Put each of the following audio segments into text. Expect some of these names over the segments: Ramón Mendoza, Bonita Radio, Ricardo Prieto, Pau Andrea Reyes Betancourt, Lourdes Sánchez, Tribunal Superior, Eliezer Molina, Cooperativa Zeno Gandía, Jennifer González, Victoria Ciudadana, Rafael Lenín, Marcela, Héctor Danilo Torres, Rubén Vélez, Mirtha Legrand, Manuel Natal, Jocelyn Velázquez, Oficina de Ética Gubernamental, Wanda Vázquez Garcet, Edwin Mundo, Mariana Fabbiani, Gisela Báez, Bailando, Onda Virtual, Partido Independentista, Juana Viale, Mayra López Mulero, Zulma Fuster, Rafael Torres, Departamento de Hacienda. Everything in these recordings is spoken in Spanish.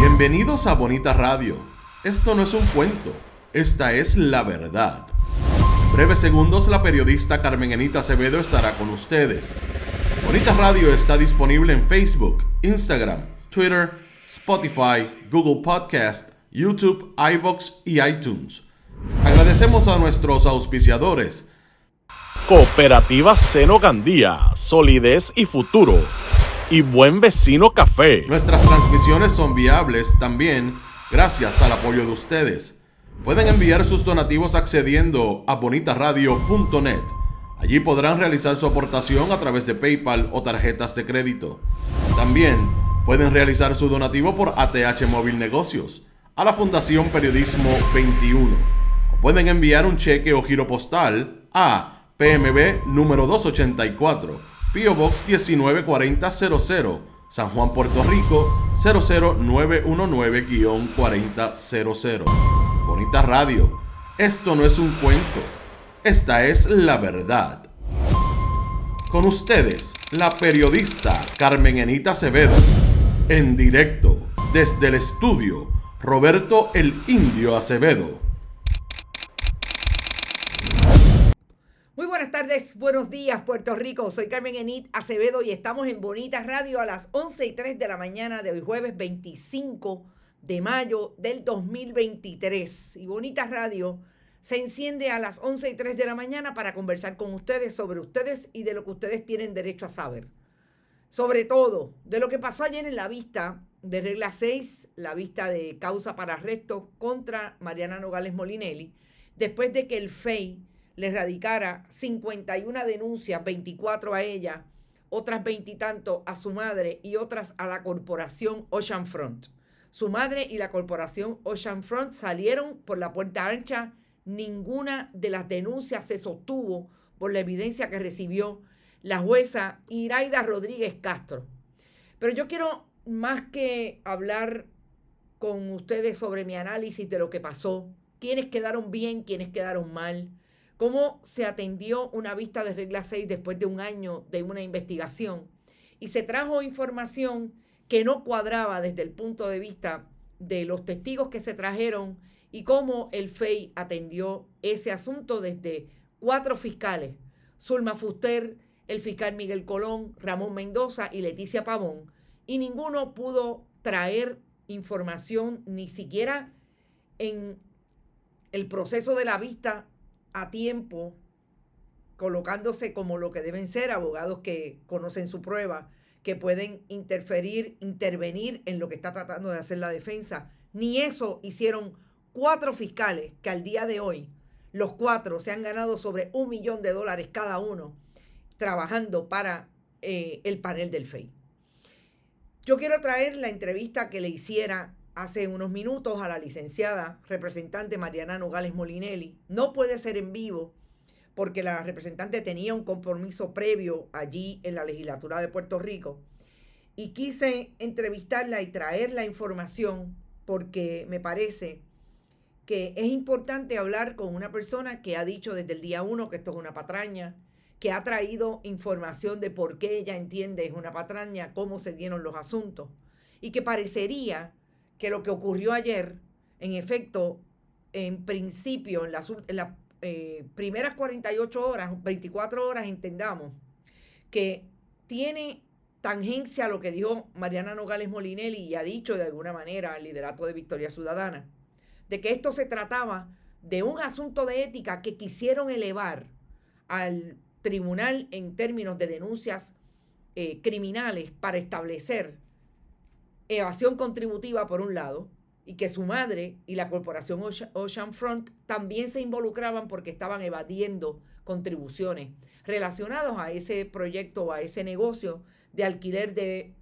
Bienvenidos a Bonita Radio. Esto no es un cuento, esta es la verdad. En breves segundos, la periodista Carmen Anita Acevedo estará con ustedes. Bonita Radio está disponible en Facebook, Instagram, Twitter, Spotify, Google Podcast, YouTube, iVoox y iTunes. Agradecemos a nuestros auspiciadores. Cooperativa Zeno Gandía, solidez y futuro. Y Buen Vecino Café. Nuestras transmisiones son viables también gracias al apoyo de ustedes. Pueden enviar sus donativos accediendo a bonitaradio.net. Allí podrán realizar su aportación a través de PayPal o tarjetas de crédito. También pueden realizar su donativo por ATH Móvil Negocios a la Fundación Periodismo 21. O pueden enviar un cheque o giro postal a PMB número 284, P.O. Box 194000, San Juan, Puerto Rico 00919-4000. Bonita Radio, esto no es un cuento, esta es la verdad. Con ustedes, la periodista Carmen Anita Acevedo, en directo desde el estudio Roberto el Indio Acevedo. Muy buenas tardes, buenos días Puerto Rico, soy Carmen Anita Acevedo y estamos en Bonita Radio a las 11:03 de la mañana de hoy jueves 25 de mayo del 2023. Y Bonita Radio se enciende a las 11:03 de la mañana para conversar con ustedes sobre ustedes y de lo que ustedes tienen derecho a saber. Sobre todo de lo que pasó ayer en la vista de Regla 6, la vista de causa para arresto contra Mariana Nogales Molinelli, después de que el FEI le radicara 51 denuncias, 24 a ella, otras 20 y tantos a su madre y otras a la corporación Oceanfront. Su madre y la corporación Oceanfront salieron por la puerta ancha. Ninguna de las denuncias se sostuvo por la evidencia que recibió la jueza Iraida Rodríguez Castro. Pero yo quiero, más que hablar con ustedes sobre mi análisis de lo que pasó, quiénes quedaron bien, quiénes quedaron mal, cómo se atendió una vista de regla 6 después de un año de una investigación y se trajo información que no cuadraba desde el punto de vista de los testigos que se trajeron y cómo el FEI atendió ese asunto desde 4 fiscales, Zulma Fuster, el fiscal Miguel Colón, Ramón Mendoza y Leticia Pavón, y ninguno pudo traer información ni siquiera en el proceso de la vista a tiempo, colocándose como lo que deben ser abogados que conocen su prueba, que pueden interferir, intervenir en lo que está tratando de hacer la defensa. Ni eso hicieron 4 fiscales que al día de hoy, los 4 se han ganado sobre $1 millón cada uno, trabajando para el panel del FEI. Yo quiero traer la entrevista que le hiciera hace unos minutos a la licenciada representante Mariana Nogales Molinelli. No puede ser en vivo porque la representante tenía un compromiso previo allí en la legislatura de Puerto Rico. Y quise entrevistarla y traer la información porque me parece que es importante hablar con una persona que ha dicho desde el día 1 que esto es una patraña, que ha traído información de por qué ella entiende es una patraña, cómo se dieron los asuntos. Y que parecería que lo que ocurrió ayer, en efecto, en principio, en las primeras 48 horas, 24 horas, entendamos que tiene tangencia a lo que dijo Mariana Nogales Molinelli y ha dicho de alguna manera el liderato de Victoria Ciudadana, de que esto se trataba de un asunto de ética que quisieron elevar al tribunal en términos de denuncias criminales para establecer evasión contributiva por un lado, y que su madre y la corporación Oceanfront también se involucraban porque estaban evadiendo contribuciones relacionadas a ese proyecto o a ese negocio de alquiler de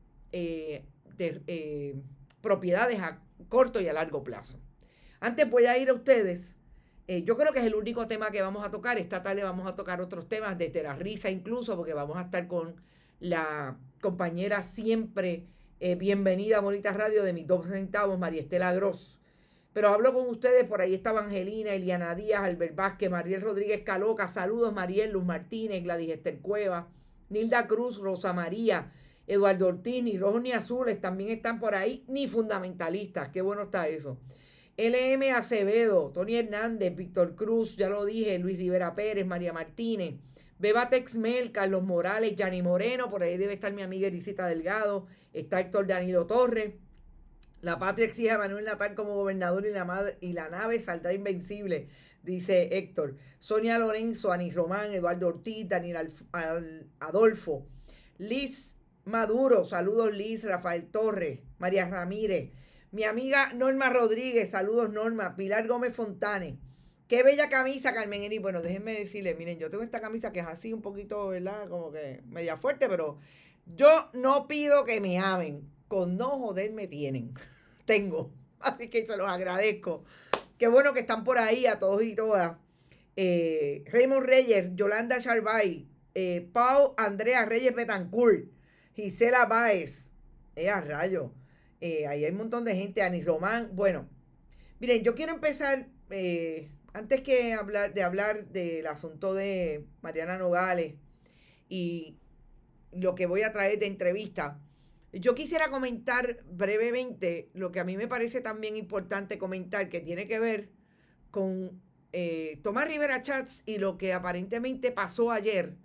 propiedades a corto y a largo plazo. Antes voy a ir a ustedes. Yo creo que es el único tema que vamos a tocar. Esta tarde vamos a tocar otros temas, desde la risa incluso, porque vamos a estar con la compañera siempre bienvenida a Bonita Radio de mis 2 centavos, María Estela Gross. Pero hablo con ustedes, por ahí está Evangelina, Eliana Díaz, Albert Vázquez, Mariel Rodríguez Caloca, saludos Mariel, Luz Martínez, Gladys Esther Cueva, Nilda Cruz, Rosa María, Eduardo Ortiz, ni rojos ni azules, también están por ahí, ni fundamentalistas. Qué bueno está eso. LM Acevedo, Tony Hernández, Víctor Cruz, ya lo dije, Luis Rivera Pérez, María Martínez, Beba Texmel, Carlos Morales, Yani Moreno, por ahí debe estar mi amiga Elisita Delgado, está Héctor Danilo Torres. La patria exige a Manuel Natal como gobernador y la nave saldrá invencible, dice Héctor. Sonia Lorenzo, Anis Román, Eduardo Ortiz, Daniel Adolfo, Liz Maduro, saludos Liz, Rafael Torres, María Ramírez, mi amiga Norma Rodríguez, saludos Norma, Pilar Gómez Fontanes. Qué bella camisa, Carmen Eni. Bueno, déjenme decirle, miren, yo tengo esta camisa que es así un poquito, ¿verdad? Como que media fuerte, pero yo no pido que me amen. Con no joder me tienen. Tengo. Así que se los agradezco. Qué bueno que están por ahí a todos y todas. Raymond Reyes, Yolanda Charvay, Pau Andrea Reyes Betancourt, Gisela Báez. A rayo. Ahí hay un montón de gente. Anis Román. Bueno, miren, yo quiero empezar... antes que hablar del asunto de Mariana Nogales y lo que voy a traer de entrevista, yo quisiera comentar brevemente lo que a mí me parece también importante comentar, que tiene que ver con Tomás Rivera Schatz y lo que aparentemente pasó ayer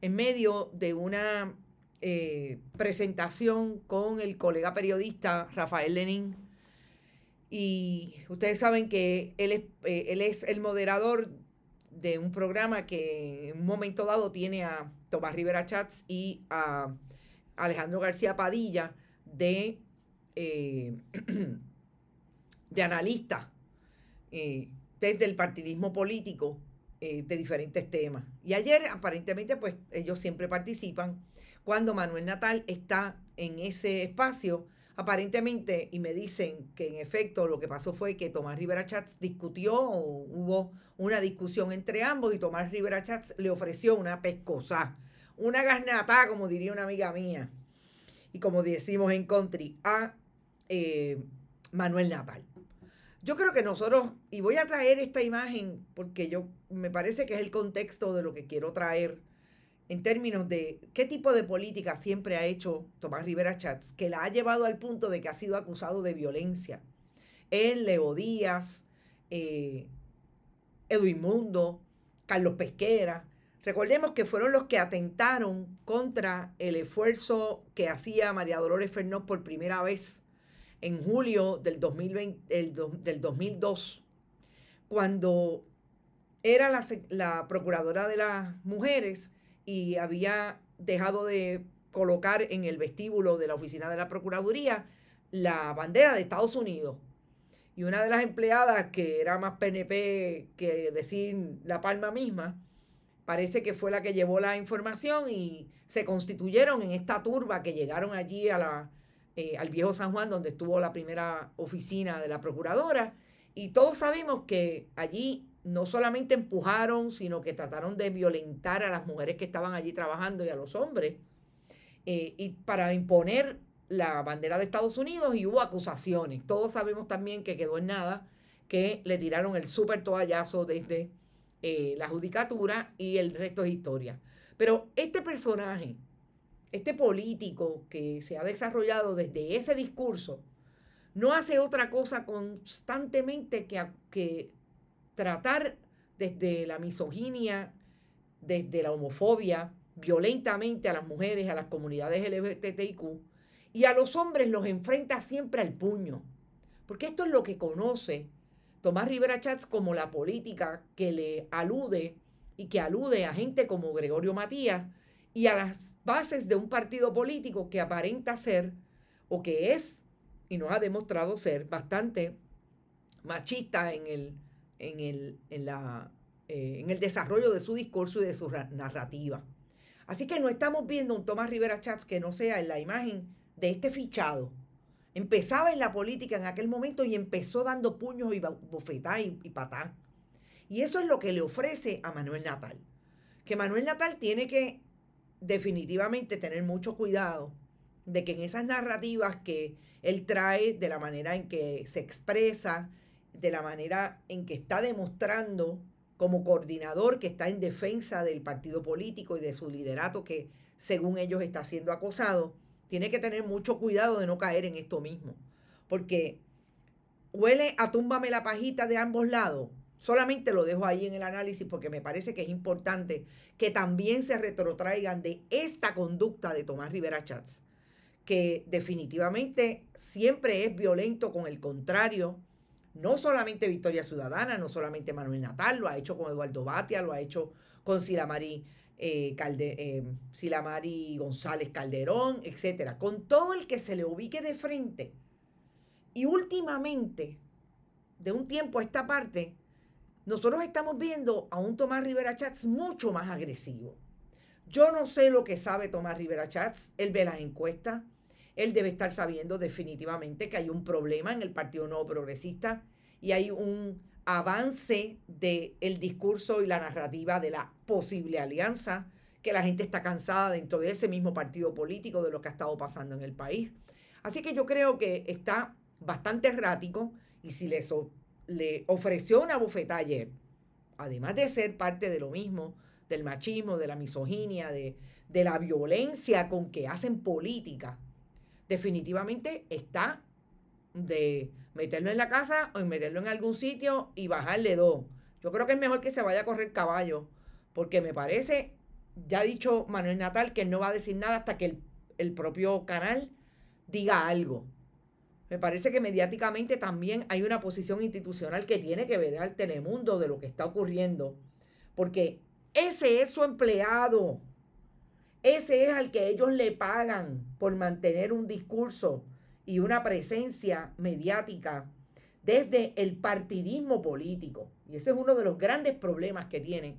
en medio de una presentación con el colega periodista Rafael Lenín. Y ustedes saben que él es el moderador de un programa que en un momento dado tiene a Tomás Rivera Schatz y a Alejandro García Padilla de analistas desde el partidismo político de diferentes temas. Y ayer, aparentemente, pues ellos siempre participan. Cuando Manuel Natal está en ese espacio, aparentemente, y me dicen que en efecto lo que pasó fue que Tomás Rivera Schatz discutió, o hubo una discusión entre ambos, y Tomás Rivera Schatz le ofreció una pescosa, una gasnatá, como diría una amiga mía, y como decimos en country, a Manuel Natal. Yo creo que nosotros, y voy a traer esta imagen porque me parece que es el contexto de lo que quiero traer, en términos de qué tipo de política siempre ha hecho Tomás Rivera Schatz, que la ha llevado al punto de que ha sido acusado de violencia. Él, Leo Díaz, Edwin Mundo, Carlos Pesquera. Recordemos que fueron los que atentaron contra el esfuerzo que hacía María Dolores Fernós por primera vez en julio del, 2002, cuando era la procuradora de las mujeres y había dejado de colocar en el vestíbulo de la oficina de la Procuraduría la bandera de Estados Unidos. Y una de las empleadas, que era más PNP que decir La Palma misma, parece que fue la que llevó la información y se constituyeron en esta turba que llegaron allí a al viejo San Juan, donde estuvo la primera oficina de la Procuradora. Y todos sabemos que allí no solamente empujaron, sino que trataron de violentar a las mujeres que estaban allí trabajando y a los hombres, y para imponer la bandera de Estados Unidos, y hubo acusaciones. Todos sabemos también que quedó en nada, que le tiraron el súper toallazo desde la judicatura, y el resto es historia. Pero este personaje, este político que se ha desarrollado desde ese discurso, no hace otra cosa constantemente que tratar desde la misoginia, desde la homofobia, violentamente a las mujeres, a las comunidades LGBTIQ, y a los hombres los enfrenta siempre al puño. Porque esto es lo que conoce Tomás Rivera Schatz como la política que le alude, y que alude a gente como Gregorio Matías y a las bases de un partido político que aparenta ser, o que es, y nos ha demostrado ser, bastante machista en el desarrollo de su discurso y de su narrativa. Así que no estamos viendo un Tomás Rivera Schatz que no sea en la imagen de este fichado. Empezaba en la política en aquel momento y empezó dando puños y bofetadas y patás. Y eso es lo que le ofrece a Manuel Natal. Que Manuel Natal tiene que definitivamente tener mucho cuidado de que en esas narrativas que él trae, de la manera en que se expresa, de la manera en que está demostrando como coordinador que está en defensa del partido político y de su liderato, que según ellos está siendo acosado, tiene que tener mucho cuidado de no caer en esto mismo, porque huele a túmbame la pajita de ambos lados. Solamente lo dejo ahí en el análisis porque me parece que es importante que también se retrotraigan de esta conducta de Tomás Rivera Schatz, que definitivamente siempre es violento con el contrario. No solamente Victoria Ciudadana, no solamente Manuel Natal, lo ha hecho con Eduardo Batia, lo ha hecho con Sila Mari González Calderón, etcétera. Con todo el que se le ubique de frente. Y últimamente, de un tiempo a esta parte, nosotros estamos viendo a un Tomás Rivera Schatz mucho más agresivo. Yo no sé lo que sabe Tomás Rivera Schatz, él ve las encuestas. Él debe estar sabiendo definitivamente que hay un problema en el Partido Nuevo Progresista y hay un avance del discurso y la narrativa de la posible alianza, que la gente está cansada dentro de ese mismo partido político de lo que ha estado pasando en el país. Así que yo creo que está bastante errático, y si le ofreció una bofetada ayer, además de ser parte de lo mismo, del machismo, de la misoginia, de la violencia con que hacen política, definitivamente está de meterlo en la casa o meterlo en algún sitio y bajarle dos. Yo creo que es mejor que se vaya a correr caballo, porque me parece, ya ha dicho Manuel Natal, que él no va a decir nada hasta que el propio canal diga algo. Me parece que mediáticamente también hay una posición institucional que tiene que ver al Telemundo de lo que está ocurriendo, porque ese es su empleado. Ese es al que ellos le pagan por mantener un discurso y una presencia mediática desde el partidismo político. Y ese es uno de los grandes problemas que tiene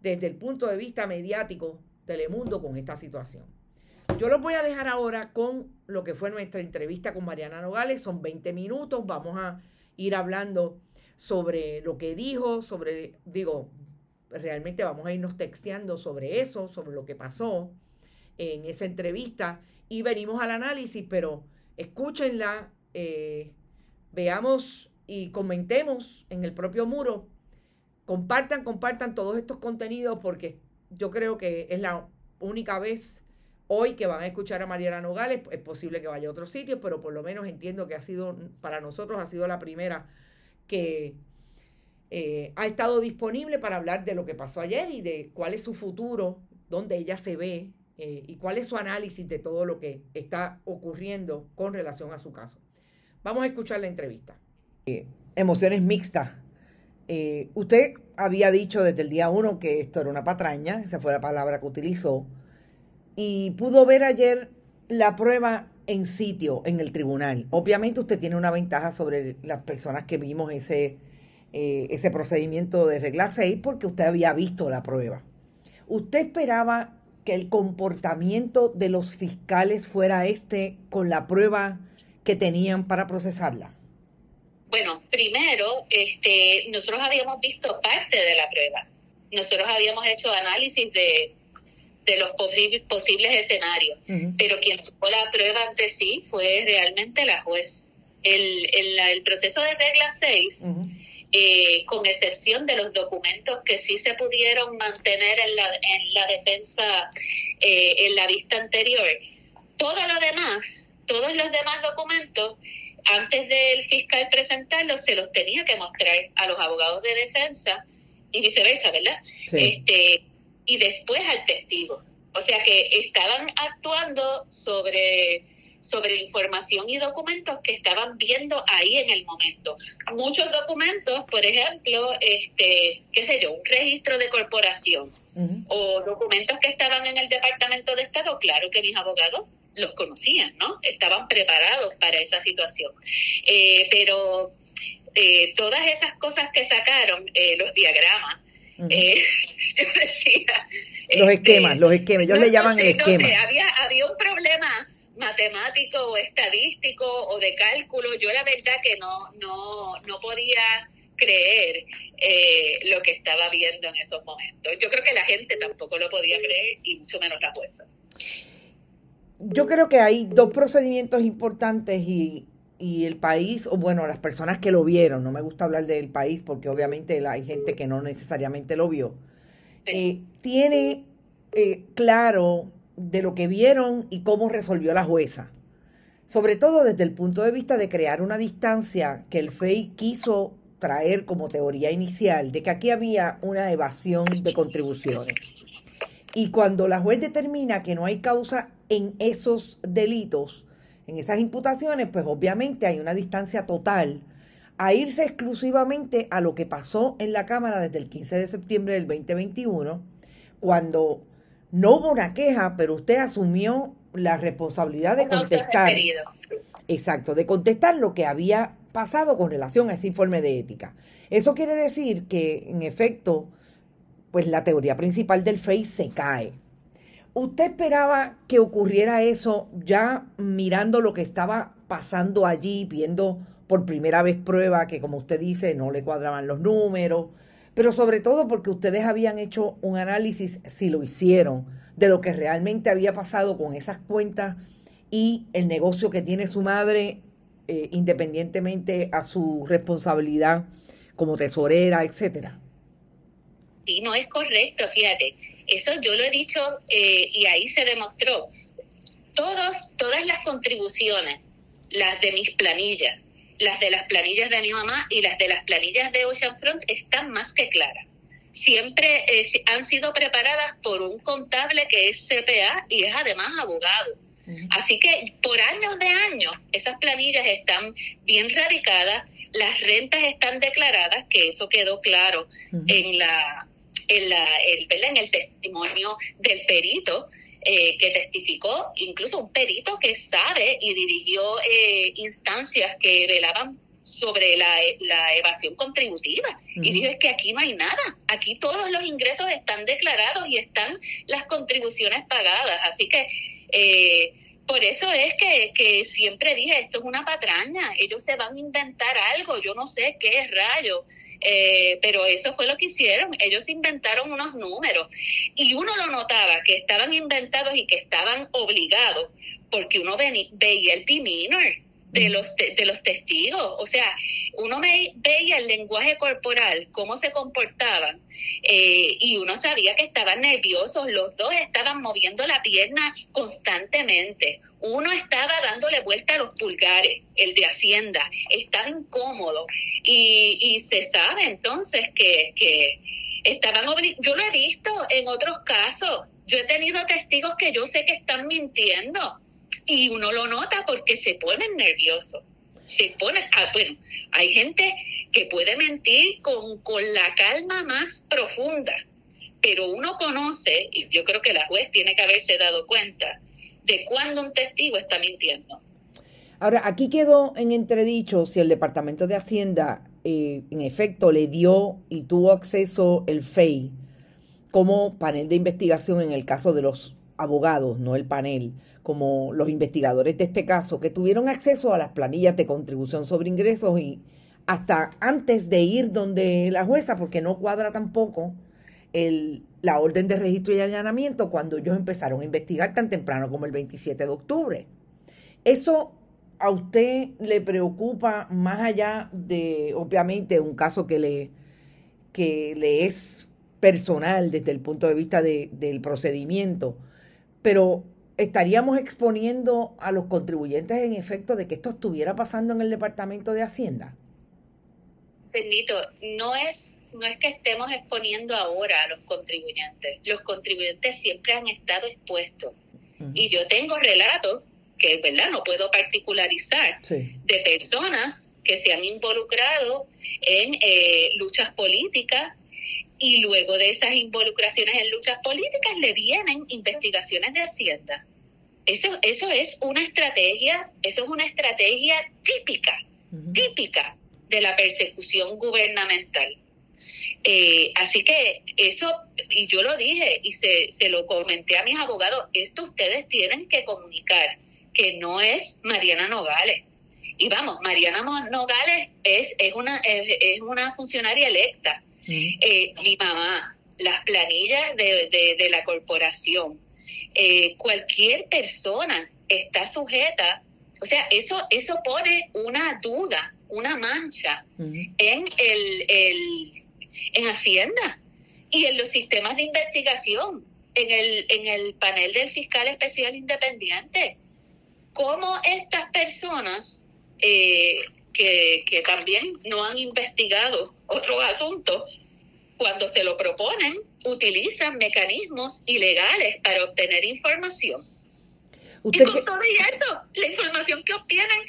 desde el punto de vista mediático Telemundo con esta situación. Yo los voy a dejar ahora con lo que fue nuestra entrevista con Mariana Nogales. Son 20 minutos. Vamos a ir hablando sobre lo que dijo, realmente vamos a irnos texteando sobre eso, sobre lo que pasó en esa entrevista, y venimos al análisis, pero escúchenla, veamos y comentemos en el propio muro. Compartan todos estos contenidos, porque yo creo que es la única vez hoy que van a escuchar a Mariana Nogales. Es posible que vaya a otro sitio, pero por lo menos entiendo que para nosotros ha sido la primera que ha estado disponible para hablar de lo que pasó ayer y de cuál es su futuro, dónde ella se ve, y cuál es su análisis de todo lo que está ocurriendo con relación a su caso. Vamos a escuchar la entrevista. Emociones mixtas. Usted había dicho desde el día 1 que esto era una patraña, esa fue la palabra que utilizó, y pudo ver ayer la prueba en sitio, en el tribunal. Obviamente usted tiene una ventaja sobre las personas que vimos ese procedimiento de regla 6, porque usted había visto la prueba. ¿Usted esperaba que el comportamiento de los fiscales fuera con la prueba que tenían para procesarla? Bueno, primero, nosotros habíamos visto parte de la prueba. Nosotros habíamos hecho análisis de los posibles escenarios, pero quien supo la prueba ante sí fue realmente la juez. El proceso de regla 6... con excepción de los documentos que sí se pudieron mantener en la defensa, en la vista anterior, todos los demás documentos, antes del fiscal presentarlos, se los tenía que mostrar a los abogados de defensa y viceversa, ¿verdad? Sí. Y después al testigo. O sea que estaban actuando sobre información y documentos que estaban viendo ahí en el momento. Muchos documentos, por ejemplo, un registro de corporación, o documentos que estaban en el Departamento de Estado, claro que mis abogados los conocían, ¿no? Estaban preparados para esa situación. Pero todas esas cosas que sacaron, los diagramas, yo decía... Los esquemas, ellos le llaman el esquema. Había un problema matemático o estadístico o de cálculo. Yo la verdad que no podía creer lo que estaba viendo en esos momentos. Yo creo que la gente tampoco lo podía creer, y mucho menos la jueza. Yo creo que hay dos procedimientos importantes y el país, o bueno, las personas que lo vieron, no me gusta hablar del país porque obviamente hay gente que no necesariamente lo vio, tiene claro de lo que vieron y cómo resolvió la jueza. Sobre todo desde el punto de vista de crear una distancia que el FEI quiso traer como teoría inicial, de que aquí había una evasión de contribuciones. Y cuando la juez determina que no hay causa en esos delitos, en esas imputaciones, pues obviamente hay una distancia total a irse exclusivamente a lo que pasó en la Cámara desde el 15 de septiembre del 2021, cuando no hubo una queja, pero usted asumió la responsabilidad de contestar. Exacto, de contestar lo que había pasado con relación a ese informe de ética. Eso quiere decir que, en efecto, pues la teoría principal del FEI se cae. ¿Usted esperaba que ocurriera eso ya mirando lo que estaba pasando allí, viendo por primera vez prueba que, como usted dice, no le cuadraban los números, pero sobre todo porque ustedes habían hecho un análisis, si lo hicieron, de lo que realmente había pasado con esas cuentas y el negocio que tiene su madre, independientemente a su responsabilidad como tesorera, etcétera? Sí, no es correcto, fíjate. Eso yo lo he dicho y ahí se demostró. Todas las contribuciones, las de mis planillas, las de las planillas de mi mamá y las de las planillas de Oceanfront están más que claras. Siempre han sido preparadas por un contable que es CPA y es además abogado. Así que por años de años esas planillas están bien radicadas, las rentas están declaradas, que eso quedó claro en el testimonio del perito que testificó, incluso un perito que sabe y dirigió instancias que velaban sobre la evasión contributiva. Y dijo, es que aquí no hay nada, aquí todos los ingresos están declarados y están las contribuciones pagadas. Así que por eso es que siempre dije, esto es una patraña, ellos se van a inventar algo, yo no sé qué rayo, pero eso fue lo que hicieron, ellos inventaron unos números y uno lo notaba, que estaban inventados y que estaban obligados, porque uno veía el demeanor de los testigos, o sea, uno veía el lenguaje corporal, cómo se comportaban, y uno sabía que estaban nerviosos, los dos estaban moviendo la pierna constantemente, uno estaba dándole vuelta a los pulgares, el de Hacienda, estaba incómodo, y se sabe entonces que estaban obligados. Yo lo he visto en otros casos, yo he tenido testigos que yo sé que están mintiendo, y uno lo nota porque se ponen nerviosos. Se ponen, bueno, hay gente que puede mentir con la calma más profunda, pero uno conoce, y yo creo que la juez tiene que haberse dado cuenta, de cuándo un testigo está mintiendo. Ahora, aquí quedó en entredicho si el Departamento de Hacienda, en efecto, le dio y tuvo acceso el FEI como panel de investigación en el caso de los abogados, no el panel, como los investigadores de este caso, que tuvieron acceso a las planillas de contribución sobre ingresos y hasta antes de ir donde la jueza, porque no cuadra tampoco la orden de registro y allanamiento cuando ellos empezaron a investigar tan temprano como el 27 de octubre. ¿Eso a usted le preocupa más allá de, obviamente, un caso que le es personal desde el punto de vista del procedimiento? Pero estaríamos exponiendo a los contribuyentes, en efecto, de que esto estuviera pasando en el Departamento de Hacienda. Bendito, no es que estemos exponiendo ahora a los contribuyentes. Los contribuyentes siempre han estado expuestos. Y yo tengo relatos que, en verdad, no puedo particularizar, de personas que se han involucrado en luchas políticas. Y luego de esas involucraciones en luchas políticas le vienen investigaciones de Hacienda. Eso es una estrategia, típica, de la persecución gubernamental. Así que eso, y yo lo dije y se lo comenté a mis abogados, esto ustedes tienen que comunicar, que no es Mariana Nogales. Y vamos, Mariana Nogales es una funcionaria electa. Mi mamá, las planillas de la corporación, cualquier persona está sujeta, o sea, eso pone una duda, una mancha en Hacienda y en los sistemas de investigación. en el panel del fiscal especial independiente. ¿Cómo estas personas que también no han investigado otro asunto, cuando se lo proponen, utilizan mecanismos ilegales para obtener información? Y con todo eso, la información que obtienen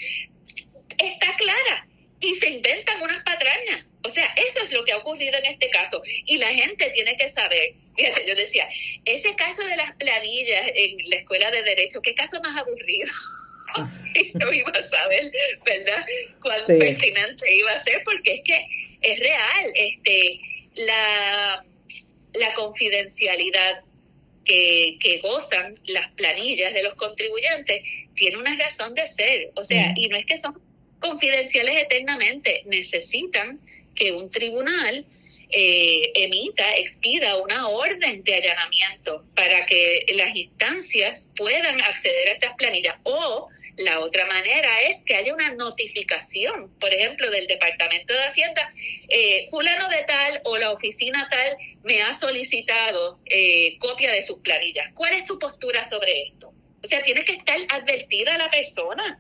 está clara y se inventan unas patrañas. O sea, eso es lo que ha ocurrido en este caso. Y la gente tiene que saber. Fíjate, yo decía, ese caso de las planillas en la Escuela de Derecho, ¿qué caso más aburrido? No iba a saber, ¿verdad?, cuán pertinente iba a ser, porque es que es real. La confidencialidad que gozan las planillas de los contribuyentes tiene una razón de ser. O sea, y no es que son confidenciales eternamente. Necesitan que un tribunal expida una orden de allanamiento para que las instancias puedan acceder a esas planillas. O la otra manera es que haya una notificación, por ejemplo, del Departamento de Hacienda. Fulano de tal o la oficina tal me ha solicitado copia de sus planillas. ¿Cuál es su postura sobre esto? O sea, tiene que estar advertida la persona.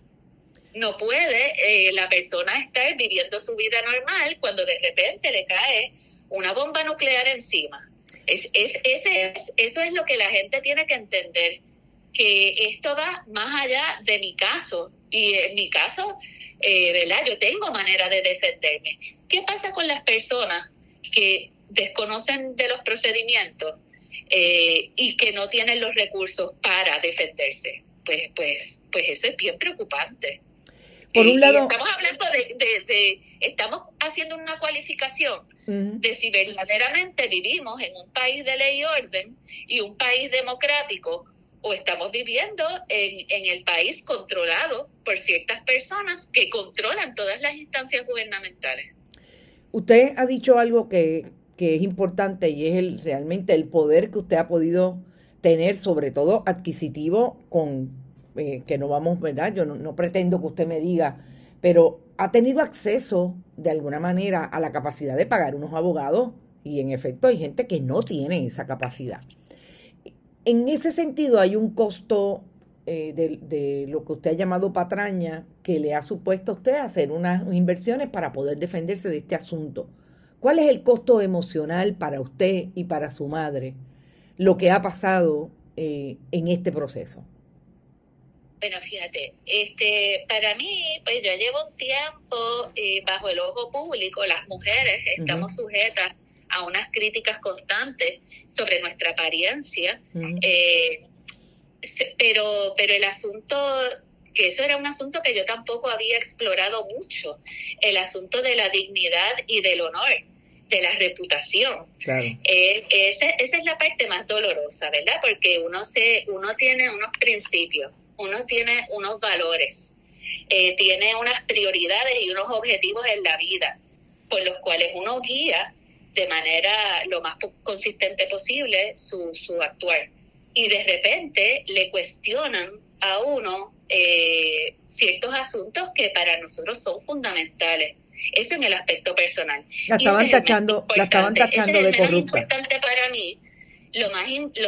No puede la persona estar viviendo su vida normal cuando de repente le cae una bomba nuclear encima. Eso es lo que la gente tiene que entender, que esto va más allá de mi caso. Y en mi caso, ¿verdad?, yo tengo manera de defenderme. ¿Qué pasa con las personas que desconocen de los procedimientos y que no tienen los recursos para defenderse? Pues eso es bien preocupante. Por un lado, estamos hablando estamos haciendo una cualificación de si verdaderamente vivimos en un país de ley y orden y un país democrático, o estamos viviendo en el país controlado por ciertas personas que controlan todas las instancias gubernamentales. Usted ha dicho algo que es importante, y es realmente el poder que usted ha podido tener, sobre todo adquisitivo, que no vamos, ¿verdad? Yo no pretendo que usted me diga, pero ha tenido acceso de alguna manera a la capacidad de pagar unos abogados, y en efecto hay gente que no tiene esa capacidad. En ese sentido hay un costo de lo que usted ha llamado patraña que le ha supuesto a usted hacer unas inversiones para poder defenderse de este asunto. ¿Cuál es el costo emocional para usted y para su madre lo que ha pasado en este proceso? Bueno, fíjate, para mí, pues yo llevo un tiempo bajo el ojo público. Las mujeres estamos sujetas a unas críticas constantes sobre nuestra apariencia, pero el asunto, que eso era un asunto que yo tampoco había explorado mucho, el asunto de la dignidad y del honor, de la reputación. Claro. Esa es la parte más dolorosa, ¿verdad? Porque uno tiene unos principios, uno tiene unos valores, tiene unas prioridades y unos objetivos en la vida, por los cuales uno guía de manera lo más consistente posible su actuar. Y de repente le cuestionan a uno ciertos asuntos que para nosotros son fundamentales. Eso en el aspecto personal. La estaban tachando de corrupta. Es importante para mí. Lo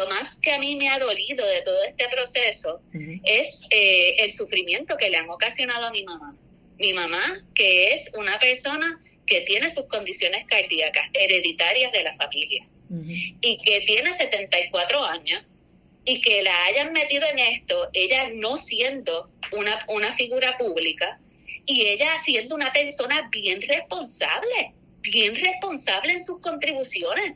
más que a mí me ha dolido de todo este proceso es el sufrimiento que le han ocasionado a mi mamá. Mi mamá, que es una persona que tiene sus condiciones cardíacas hereditarias de la familia y que tiene 74 años y que la hayan metido en esto, ella no siendo una figura pública y ella siendo una persona bien responsable en sus contribuciones.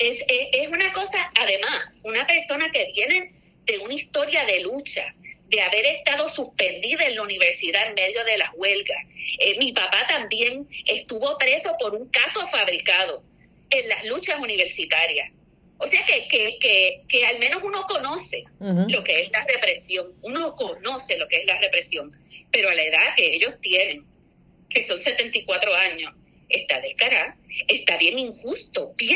Es una cosa, además, una persona que viene de una historia de lucha, de haber estado suspendida en la universidad en medio de las huelgas. Mi papá también estuvo preso por un caso fabricado en las luchas universitarias. O sea que al menos uno conoce lo que es la represión, uno conoce lo que es la represión, pero a la edad que ellos tienen, que son 74 años, está descarada, está bien injusto, y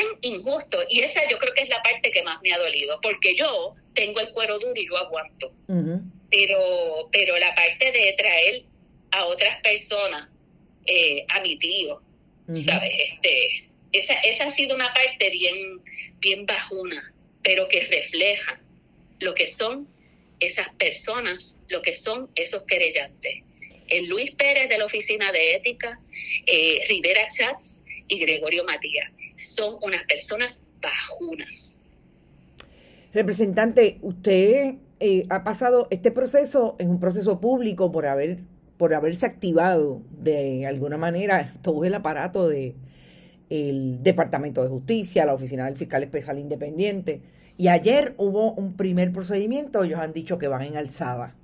esa yo creo que es la parte que más me ha dolido, porque yo tengo el cuero duro y yo aguanto, pero la parte de traer a otras personas, a mi tío, ¿sabes? Esa ha sido una parte bien bajuna, pero que refleja lo que son esas personas, lo que son esos querellantes. El Luis Pérez de la Oficina de Ética, Rivera Schatz y Gregorio Matías. Son unas personas bajunas. Representante, usted ha pasado este proceso, es un proceso público por haberse activado de alguna manera todo el aparato de el Departamento de Justicia, la Oficina del Fiscal Especial Independiente. Y ayer hubo un primer procedimiento, ellos han dicho que van en alzada.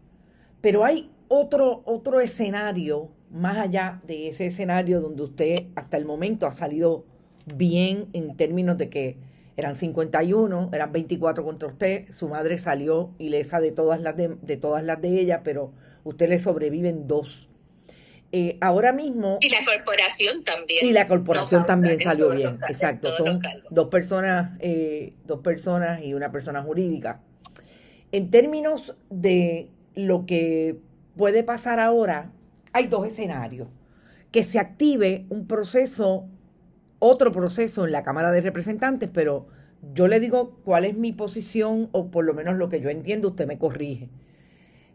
Pero hay otro escenario, más allá de ese escenario donde usted hasta el momento ha salido bien en términos de que eran 51, eran 24 contra usted, su madre salió ilesa de todas las de ella, pero usted le sobreviven 2. Ahora mismo... Y la corporación también. Y la corporación también salió bien, exacto. Son 2 personas y una persona jurídica. En términos de lo que puede pasar ahora, hay 2 escenarios. Que se active un proceso, otro proceso en la Cámara de Representantes, pero yo le digo cuál es mi posición, o por lo menos lo que yo entiendo, usted me corrige.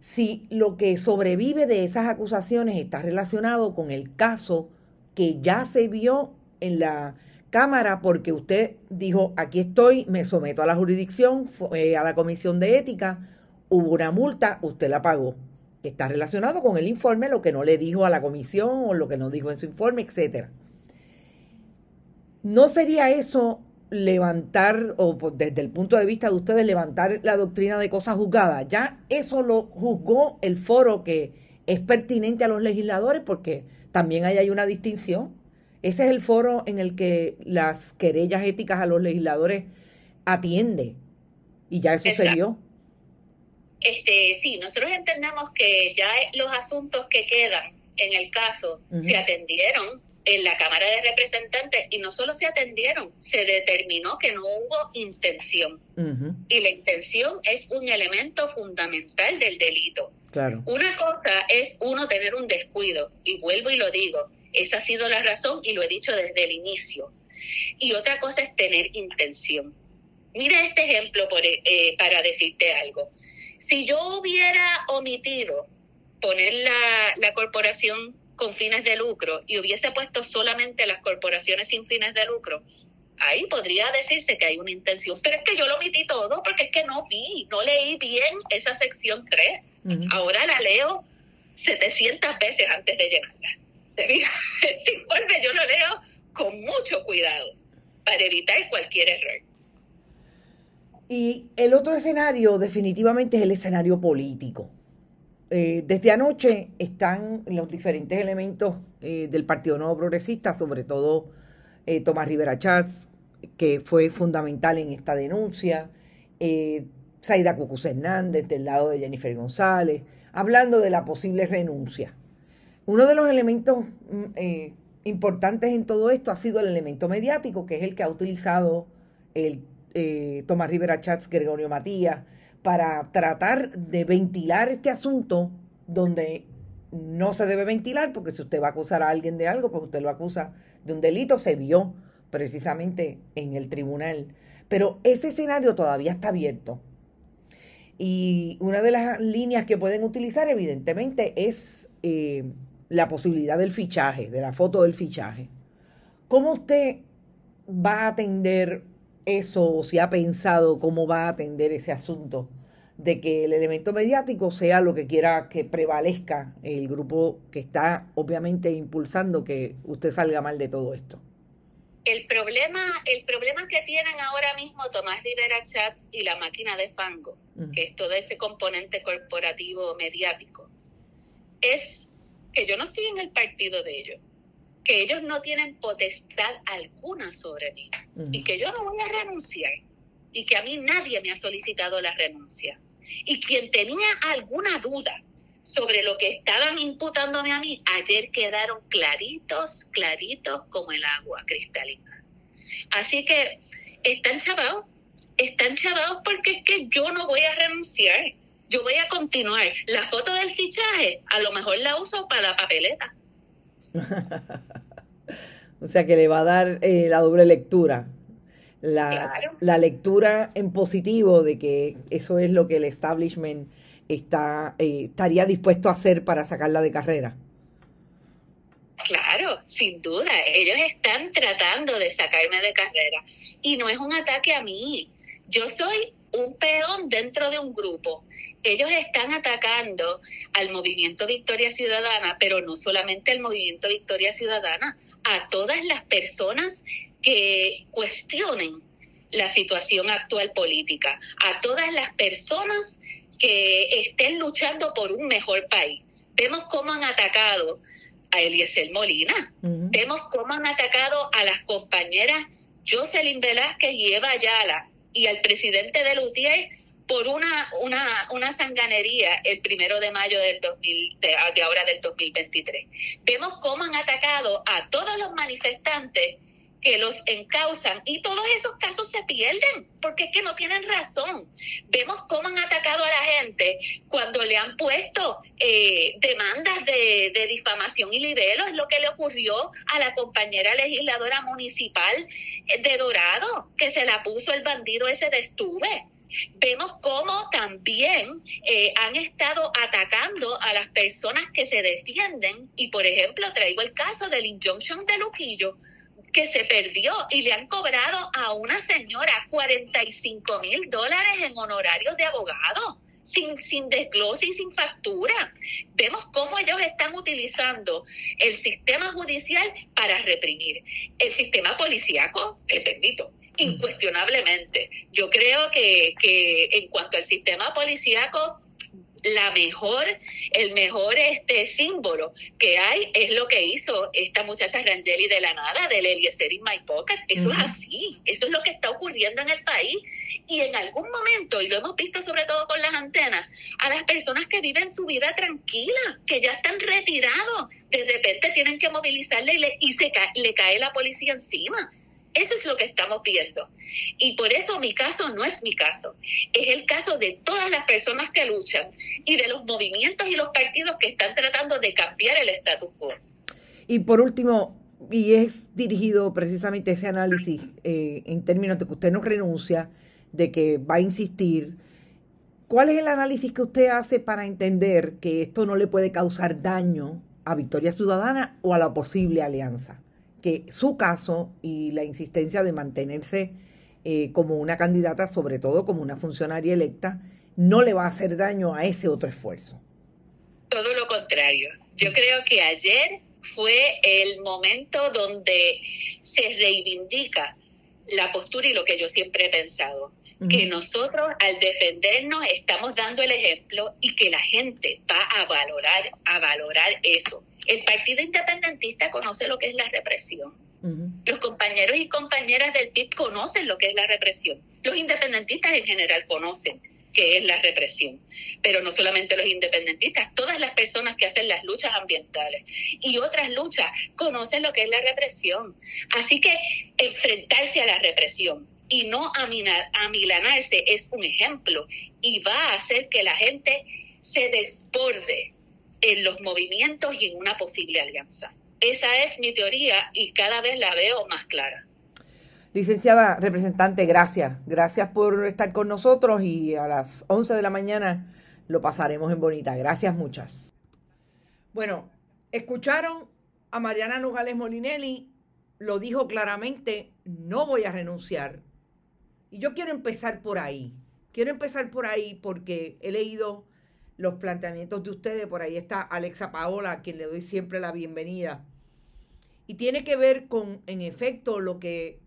Si lo que sobrevive de esas acusaciones está relacionado con el caso que ya se vio en la Cámara, porque usted dijo, aquí estoy, me someto a la jurisdicción, a la Comisión de Ética, hubo una multa, usted la pagó, que está relacionado con el informe, lo que no le dijo a la comisión o lo que no dijo en su informe, etcétera. ¿No sería eso levantar, o desde el punto de vista de ustedes, levantar la doctrina de cosa juzgada? Ya eso lo juzgó el foro, que es pertinente a los legisladores, porque también ahí hay una distinción. Ese es el foro en el que las querellas éticas a los legisladores atiende, y ya eso se dio. Sí, nosotros entendemos que ya los asuntos que quedan en el caso se atendieron en la Cámara de Representantes, y no solo se atendieron, se determinó que no hubo intención. Y la intención es un elemento fundamental del delito. Claro. Una cosa es uno tener un descuido, y vuelvo y lo digo, esa ha sido la razón y lo he dicho desde el inicio. Y otra cosa es tener intención. Mira este ejemplo para decirte algo. Si yo hubiera omitido poner la corporación con fines de lucro y hubiese puesto solamente las corporaciones sin fines de lucro, ahí podría decirse que hay una intención. Pero es que yo lo omití todo porque es que no leí bien esa sección 3. Ahora la leo 700 veces antes de llenarla. ¿Te fijas? Ese informe yo lo leo con mucho cuidado para evitar cualquier error. Y el otro escenario definitivamente es el escenario político. Desde anoche están los diferentes elementos del Partido Nuevo Progresista, sobre todo Tomás Rivera Schatz, que fue fundamental en esta denuncia, Zaida Cucuz Hernández, del lado de Jennifer González, hablando de la posible renuncia. Uno de los elementos importantes en todo esto ha sido el elemento mediático, que es el que ha utilizado el Tomás Rivera Schatz, Gregorio Matías, para tratar de ventilar este asunto donde no se debe ventilar, porque si usted va a acusar a alguien de algo, pues usted lo acusa de un delito. Se vio precisamente en el tribunal. Pero ese escenario todavía está abierto. Y una de las líneas que pueden utilizar, evidentemente, es la posibilidad del fichaje, de la foto del fichaje. ¿Cómo usted va a atender eso, o si ha pensado cómo va a atender ese asunto de que el elemento mediático sea lo que quiera que prevalezca el grupo que está obviamente impulsando que usted salga mal de todo esto? El problema que tienen ahora mismo Tomás Rivera Schatz y la máquina de fango, que es todo ese componente corporativo mediático, es que yo no estoy en el partido de ellos, que ellos no tienen potestad alguna sobre mí, y que yo no voy a renunciar, y que a mí nadie me ha solicitado la renuncia. Y quien tenía alguna duda sobre lo que estaban imputándome a mí, ayer quedaron claritos como el agua cristalina. Así que están chavados porque es que yo no voy a renunciar, yo voy a continuar. La foto del fichaje a lo mejor la uso para la papeleta. O sea que le va a dar la doble lectura. La lectura en positivo de que eso es lo que el establishment está estaría dispuesto a hacer para sacarla de carrera. Claro, sin duda. Ellos están tratando de sacarme de carrera. Y no es un ataque a mí. Yo soy un peón dentro de un grupo. Ellos están atacando al movimiento Victoria Ciudadana, pero no solamente al movimiento Victoria Ciudadana, a todas las personas que cuestionen la situación actual política, a todas las personas que estén luchando por un mejor país. Vemos cómo han atacado a Eliezer Molina, vemos cómo han atacado a las compañeras Jocelyn Velázquez y Eva Ayala, y al presidente de Lutier por una sanganería el 1 de mayo de ahora del 2023. Vemos cómo han atacado a todos los manifestantes que los encauzan, y todos esos casos se pierden porque es que no tienen razón. Vemos cómo han atacado a la gente cuando le han puesto demandas de difamación y libelo. Es lo que le ocurrió a la compañera legisladora municipal de Dorado, que se la puso el bandido ese de Estuve. Vemos cómo también han estado atacando a las personas que se defienden, y por ejemplo traigo el caso del injunction de Luquillo, que se perdió, y le han cobrado a una señora $45,000 en honorarios de abogado, sin desglose y sin factura. Vemos cómo ellos están utilizando el sistema judicial para reprimir. El sistema policíaco es bendito, incuestionablemente. Yo creo que en cuanto al sistema policíaco, el mejor símbolo que hay es lo que hizo esta muchacha Rangeli de la nada, del Eliezer in my pocket. Eso es así, eso es lo que está ocurriendo en el país. Y en algún momento, y lo hemos visto sobre todo con las antenas, a las personas que viven su vida tranquila, que ya están retirados, de repente tienen que movilizarle y le cae la policía encima. Eso es lo que estamos viendo. Y por eso mi caso no es mi caso. Es el caso de todas las personas que luchan y de los movimientos y los partidos que están tratando de cambiar el status quo. Y por último, y es dirigido precisamente ese análisis en términos de que usted no renuncia, de que va a insistir, ¿cuál es el análisis que usted hace para entender que esto no le puede causar daño a Victoria Ciudadana o a la posible alianza? Que su caso y la insistencia de mantenerse como una candidata, sobre todo como una funcionaria electa, no le va a hacer daño a ese otro esfuerzo. Todo lo contrario. Yo creo que ayer fue el momento donde se reivindica la postura y lo que yo siempre he pensado, que nosotros al defendernos estamos dando el ejemplo y que la gente va a valorar eso. El Partido Independentista conoce lo que es la represión. Los compañeros y compañeras del PIB conocen lo que es la represión. Los independentistas en general conocen qué es la represión. Pero no solamente los independentistas, todas las personas que hacen las luchas ambientales y otras luchas conocen lo que es la represión. Así que enfrentarse a la represión y no amilanarse es un ejemplo, y va a hacer que la gente se desborde en los movimientos y en una posible alianza. Esa es mi teoría y cada vez la veo más clara. Licenciada representante, gracias. Gracias por estar con nosotros, y a las 11 de la mañana lo pasaremos en Bonita. Gracias muchas. Bueno, escucharon a Mariana Nogales Molinelli, lo dijo claramente, no voy a renunciar. Y yo quiero empezar por ahí. Quiero empezar por ahí porque he leído los planteamientos de ustedes. Por ahí está Alexa Paola, a quien le doy siempre la bienvenida. Y tiene que ver con, en efecto, lo que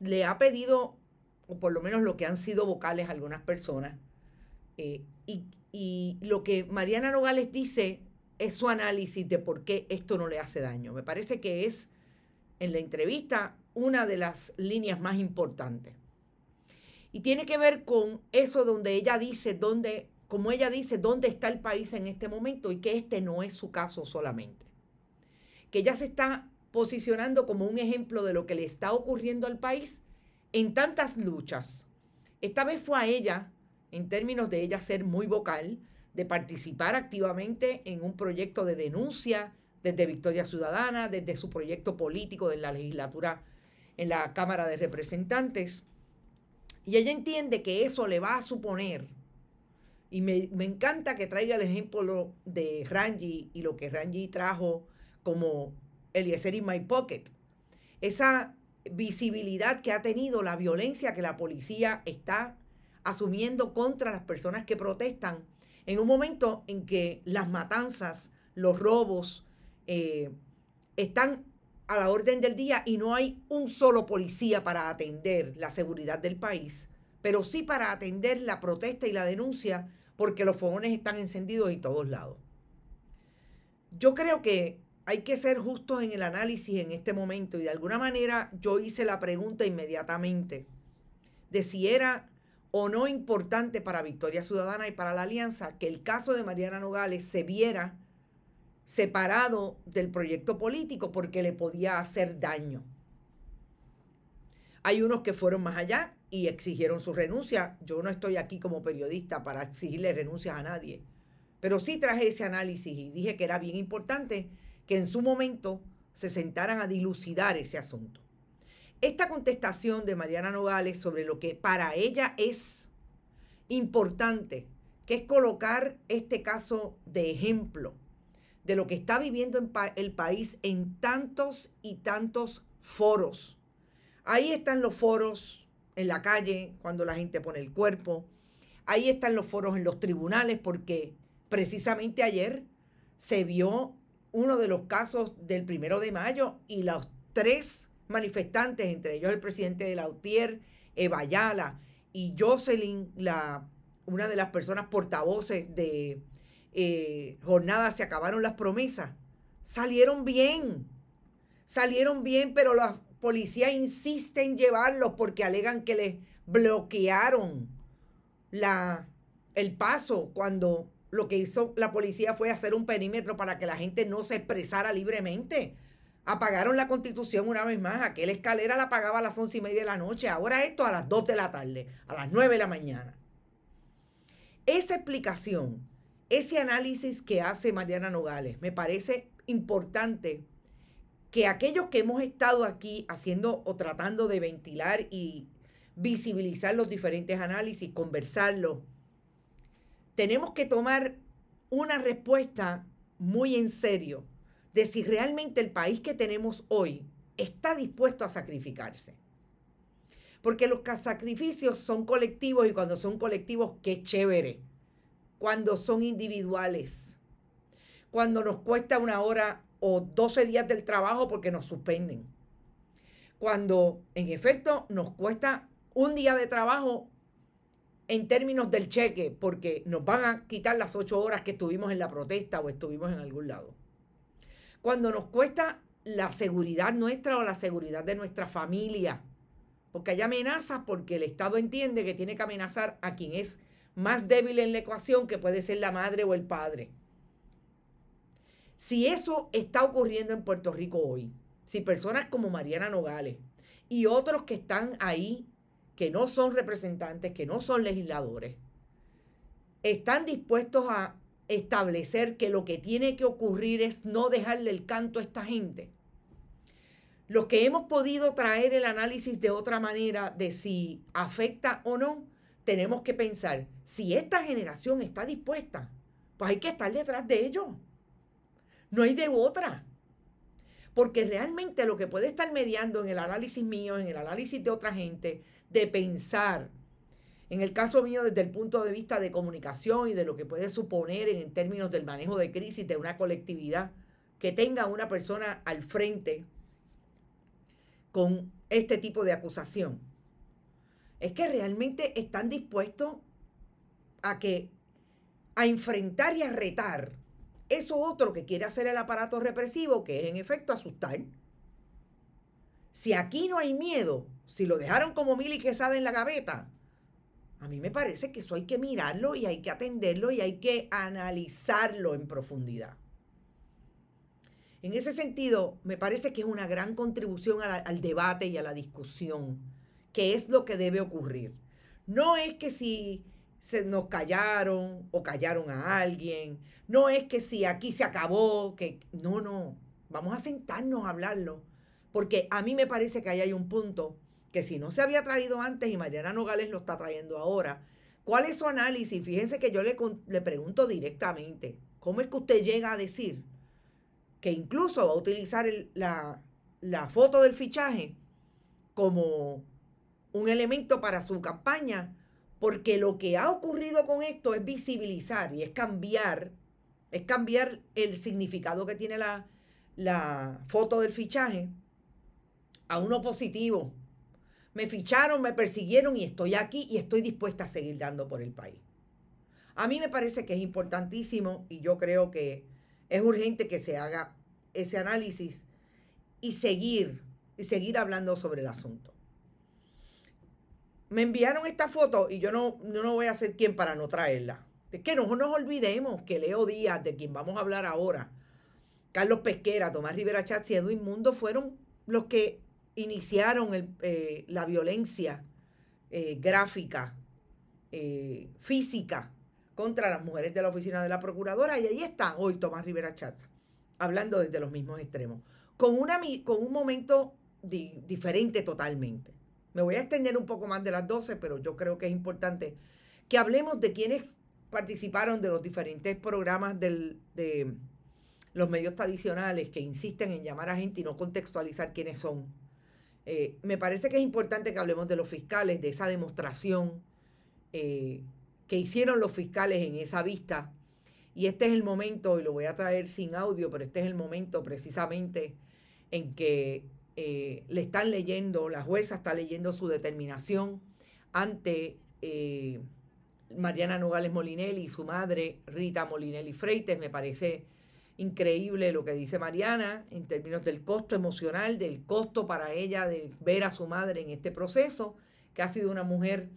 le ha pedido, o por lo menos lo que han sido vocales algunas personas. Y lo que Mariana Nogales dice es su análisis de por qué esto no le hace daño. Me parece que es, en la entrevista, una de las líneas más importantes. Y tiene que ver con eso donde ella dice, como ella dice, dónde está el país en este momento, y que este no es su caso solamente. Que ella se está posicionando como un ejemplo de lo que le está ocurriendo al país en tantas luchas. Esta vez fue a ella, en términos de ella ser muy vocal, de participar activamente en un proyecto de denuncia desde Victoria Ciudadana, desde su proyecto político de la legislatura en la Cámara de Representantes. Y ella entiende que eso le va a suponer, y me encanta que traiga el ejemplo de Ranji y lo que Ranji trajo como Eliezer in my pocket, esa visibilidad que ha tenido la violencia que la policía está asumiendo contra las personas que protestan en un momento en que las matanzas, los robos están a la orden del día y no hay un solo policía para atender la seguridad del país, pero sí para atender la protesta y la denuncia porque los fogones están encendidos en todos lados. Yo creo que hay que ser justos en el análisis en este momento, y de alguna manera yo hice la pregunta inmediatamente de si era o no importante para Victoria Ciudadana y para la Alianza que el caso de Mariana Nogales se viera separado del proyecto político porque le podía hacer daño. Hay unos que fueron más allá y exigieron su renuncia. Yo no estoy aquí como periodista para exigirle renuncias a nadie, pero sí traje ese análisis y dije que era bien importante que en su momento se sentaran a dilucidar ese asunto. Esta contestación de Mariana Nogales sobre lo que para ella es importante, que es colocar este caso de ejemplo de lo que está viviendo el país en tantos y tantos foros. Ahí están los foros en la calle, cuando la gente pone el cuerpo. Ahí están los foros en los tribunales, porque precisamente ayer se vio uno de los casos del 1 de mayo y los tres manifestantes, entre ellos el presidente de la UTIER, Eva Ayala, y Jocelyn, una de las personas portavoces de Jornada Se Acabaron las Promesas, salieron bien, pero la policía insiste en llevarlos porque alegan que les bloquearon el paso, cuando lo que hizo la policía fue hacer un perímetro para que la gente no se expresara libremente. Apagaron la Constitución una vez más. Aquella escalera la apagaba a las 11:30 de la noche. Ahora esto a las 2 de la tarde, a las 9 de la mañana. Esa explicación, ese análisis que hace Mariana Nogales, me parece importante que aquellos que hemos estado aquí haciendo o tratando de ventilar y visibilizar los diferentes análisis, conversarlos, tenemos que tomar una respuesta muy en serio de si realmente el país que tenemos hoy está dispuesto a sacrificarse. Porque los sacrificios son colectivos, y cuando son colectivos, qué chévere. Cuando son individuales, cuando nos cuesta una hora o 12 días del trabajo porque nos suspenden, cuando en efecto nos cuesta un día de trabajo en términos del cheque porque nos van a quitar las 8 horas que estuvimos en la protesta o estuvimos en algún lado, cuando nos cuesta la seguridad nuestra o la seguridad de nuestra familia, porque hay amenazas, porque el Estado entiende que tiene que amenazar a quien es más débil en la ecuación, que puede ser la madre o el padre. Si eso está ocurriendo en Puerto Rico hoy, si personas como Mariana Nogales y otros que están ahí, que no son representantes, que no son legisladores, están dispuestos a establecer que lo que tiene que ocurrir es no dejarle el canto a esta gente. Los que hemos podido traer el análisis de otra manera de si afecta o no, tenemos que pensar, si esta generación está dispuesta, pues hay que estar detrás de ellos. No hay de otra. Porque realmente lo que puede estar mediando en el análisis mío, en el análisis de otra gente, de pensar, en el caso mío, desde el punto de vista de comunicación y de lo que puede suponer en términos del manejo de crisis de una colectividad, que tenga una persona al frente con este tipo de acusación, es que realmente están dispuestos a enfrentar y a retar eso otro que quiere hacer el aparato represivo, que es en efecto asustar. Si aquí no hay miedo, si lo dejaron como Mili Quesada en la gaveta, a mí me parece que eso hay que mirarlo y hay que atenderlo y hay que analizarlo en profundidad. En ese sentido, me parece que es una gran contribución al debate y a la discusión, que es lo que debe ocurrir. No es que si nos callaron o callaron a alguien. No es que si aquí se acabó, que no, no. Vamos a sentarnos a hablarlo. Porque a mí me parece que ahí hay un punto que si no se había traído antes y Mariana Nogales lo está trayendo ahora, ¿cuál es su análisis? Fíjense que yo le pregunto directamente, ¿cómo es que usted llega a decir que incluso va a utilizar la foto del fichaje como un elemento para su campaña? Porque lo que ha ocurrido con esto es visibilizar y es cambiar el significado que tiene la foto del fichaje a uno positivo. Me ficharon, me persiguieron y estoy aquí y estoy dispuesta a seguir dando por el país. A mí me parece que es importantísimo y yo creo que es urgente que se haga ese análisis y seguir hablando sobre el asunto. Me enviaron esta foto y yo no voy a ser quien para no traerla. Es que no nos olvidemos que Leo Díaz, de quien vamos a hablar ahora, Carlos Pesquera, Tomás Rivera Schatz y Edwin Mundo fueron los que iniciaron la violencia gráfica, física, contra las mujeres de la oficina de la procuradora. Y ahí está hoy Tomás Rivera Schatz, hablando desde los mismos extremos, con un momento diferente totalmente. Me voy a extender un poco más de las 12, pero yo creo que es importante que hablemos de quienes participaron de los diferentes programas de los medios tradicionales que insisten en llamar a gente y no contextualizar quiénes son. Me parece que es importante que hablemos de los fiscales, de esa demostración que hicieron los fiscales en esa vista. Y este es el momento, y lo voy a traer sin audio, pero este es el momento precisamente en que le están leyendo, la jueza está leyendo su determinación ante Mariana Nogales Molinelli y su madre Rita Molinelli Freites. Me parece increíble lo que dice Mariana en términos del costo emocional, del costo para ella de ver a su madre en este proceso, que ha sido una mujer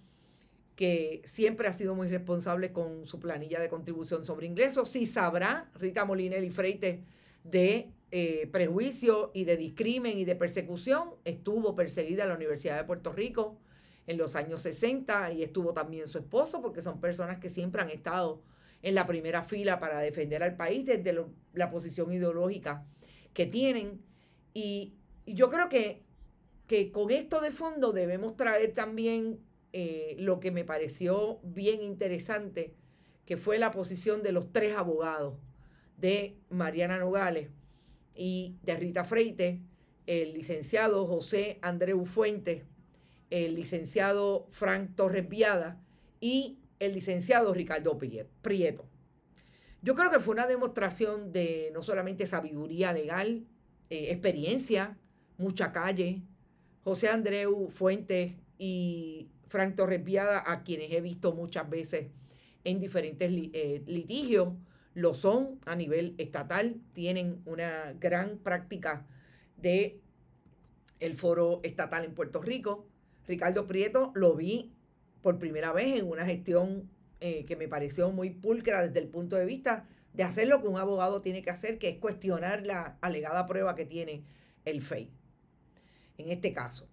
que siempre ha sido muy responsable con su planilla de contribución sobre ingresos. Sí sabrá Rita Molinelli Freites de prejuicio y de discrimen y de persecución. Estuvo perseguida en la Universidad de Puerto Rico en los años 60 y estuvo también su esposo, porque son personas que siempre han estado en la primera fila para defender al país desde la posición ideológica que tienen. Y yo creo que con esto de fondo debemos traer también lo que me pareció bien interesante, que fue la posición de los tres abogados de Mariana Nogales y de Rita Freites, el licenciado José Andreu Fuentes, el licenciado Frank Torres Viada y el licenciado Ricardo Prieto. Yo creo que fue una demostración de no solamente sabiduría legal, experiencia, mucha calle. José Andreu Fuentes y Frank Torres Viada, a quienes he visto muchas veces en diferentes litigios, lo son a nivel estatal, tienen una gran práctica de el foro estatal en Puerto Rico. Ricardo Prieto lo vi por primera vez en una gestión que me pareció muy pulcra desde el punto de vista de hacer lo que un abogado tiene que hacer, que es cuestionar la alegada prueba que tiene el FEI. En este caso,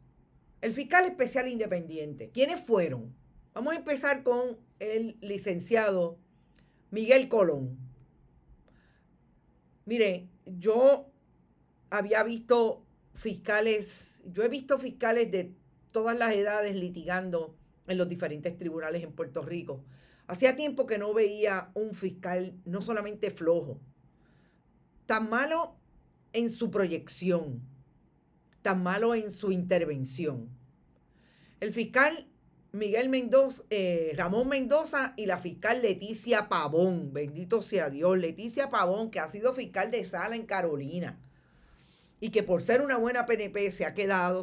el fiscal especial independiente, ¿quiénes fueron? Vamos a empezar con el licenciado Miguel Colón. Mire, yo he visto fiscales de todas las edades litigando en los diferentes tribunales en Puerto Rico. Hacía tiempo que no veía un fiscal no solamente flojo, tan malo en su proyección, tan malo en su intervención. El fiscal Ramón Mendoza y la fiscal Leticia Pavón, bendito sea Dios, Leticia Pavón, que ha sido fiscal de sala en Carolina y que por ser una buena PNP se ha quedado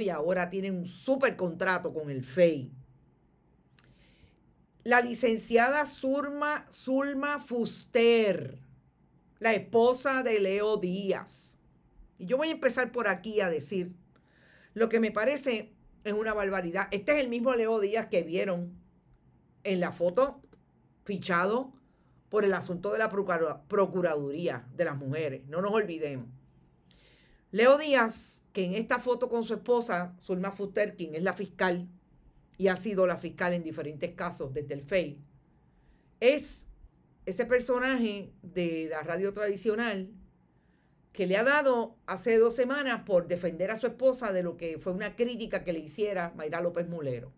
y ahora tiene un súper contrato con el FEI. La licenciada Zulma Fuster, la esposa de Leo Díaz. Y yo voy a empezar por aquí a decir lo que me parece es una barbaridad. Este es el mismo Leo Díaz que vieron en la foto fichado por el asunto de la Procuraduría de las Mujeres. No nos olvidemos. Leo Díaz, que en esta foto con su esposa, Zulma Fuster, quien es la fiscal, y ha sido la fiscal en diferentes casos desde el FEI, es ese personaje de la radio tradicional que le ha dado hace 2 semanas por defender a su esposa de lo que fue una crítica que le hiciera Mayra López Mulero,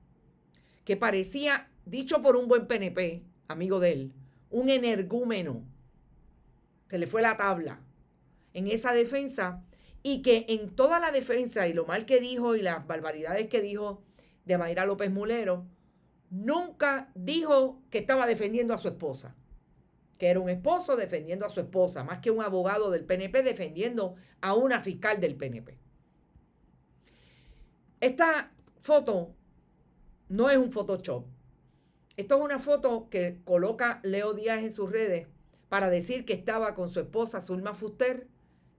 que parecía, dicho por un buen PNP, amigo de él, un energúmeno. Se le fue la tabla en esa defensa, y que en toda la defensa y lo mal que dijo y las barbaridades que dijo de Mayra López Mulero, nunca dijo que estaba defendiendo a su esposa, que era un esposo defendiendo a su esposa, más que un abogado del PNP defendiendo a una fiscal del PNP. Esta foto no es un Photoshop. Esto es una foto que coloca Leo Díaz en sus redes para decir que estaba con su esposa Zulma Fuster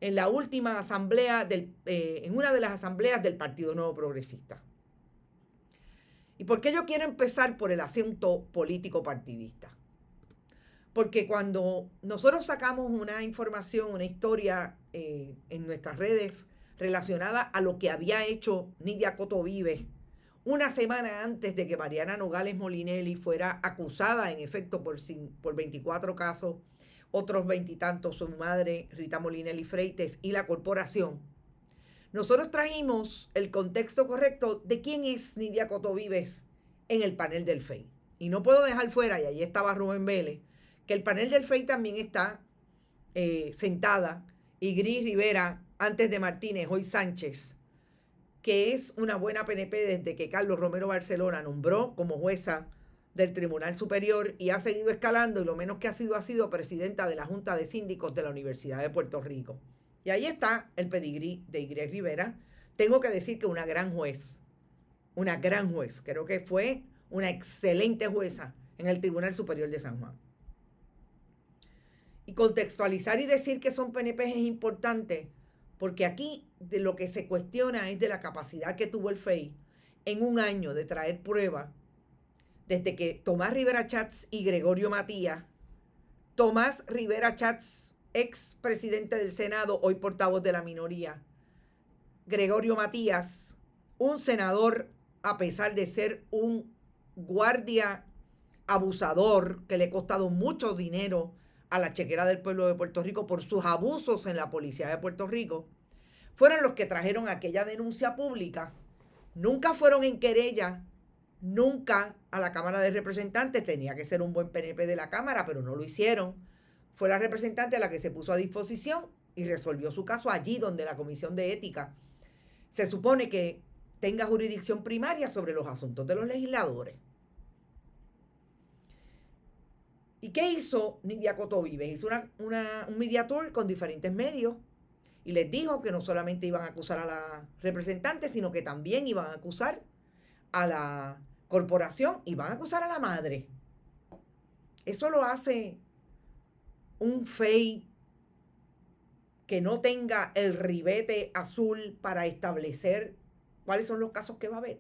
en la última asamblea, en una de las asambleas del Partido Nuevo Progresista. ¿Y por qué yo quiero empezar por el asunto político partidista? Porque cuando nosotros sacamos una información, una historia en nuestras redes relacionada a lo que había hecho Nidia Coto Vives una semana antes de que Mariana Nogales Molinelli fuera acusada, en efecto, por 24 casos, otros 20 y tantos, su madre, Rita Molinelli Freites, y la corporación. Nosotros trajimos el contexto correcto de quién es Nidia Coto Vives en el panel del FEI. Y no puedo dejar fuera, y allí estaba Rubén Vélez, que el panel del FEI también está sentada, y Gris Rivera, antes de Martínez, hoy Sánchez, que es una buena PNP desde que Carlos Romero Barcelona nombró como jueza del Tribunal Superior y ha seguido escalando, y lo menos que ha sido presidenta de la Junta de Síndicos de la Universidad de Puerto Rico. Y ahí está el pedigrí de Gris Rivera. Tengo que decir que una gran juez, creo que fue una excelente jueza en el Tribunal Superior de San Juan. Y contextualizar y decir que son PNP es importante, porque aquí de lo que se cuestiona es de la capacidad que tuvo el FEI en un año de traer prueba desde que Tomás Rivera Schatz y Gregorio Matías, Tomás Rivera Schatz, ex presidente del Senado, hoy portavoz de la minoría, Gregorio Matías, un senador a pesar de ser un guardia abusador que le ha costado mucho dinero a la chequera del pueblo de Puerto Rico por sus abusos en la policía de Puerto Rico, fueron los que trajeron aquella denuncia pública. Nunca fueron en querella, nunca a la Cámara de Representantes. Tenía que ser un buen PNP de la Cámara, pero no lo hicieron. Fue la representante a la que se puso a disposición y resolvió su caso allí donde la Comisión de Ética se supone que tenga jurisdicción primaria sobre los asuntos de los legisladores. ¿Y qué hizo Nidia Coto Vives? Hizo un media tour con diferentes medios y les dijo que no solamente iban a acusar a la representante, sino que también iban a acusar a la corporación y van a acusar a la madre. Eso lo hace un FEI que no tenga el ribete azul para establecer cuáles son los casos que va a haber.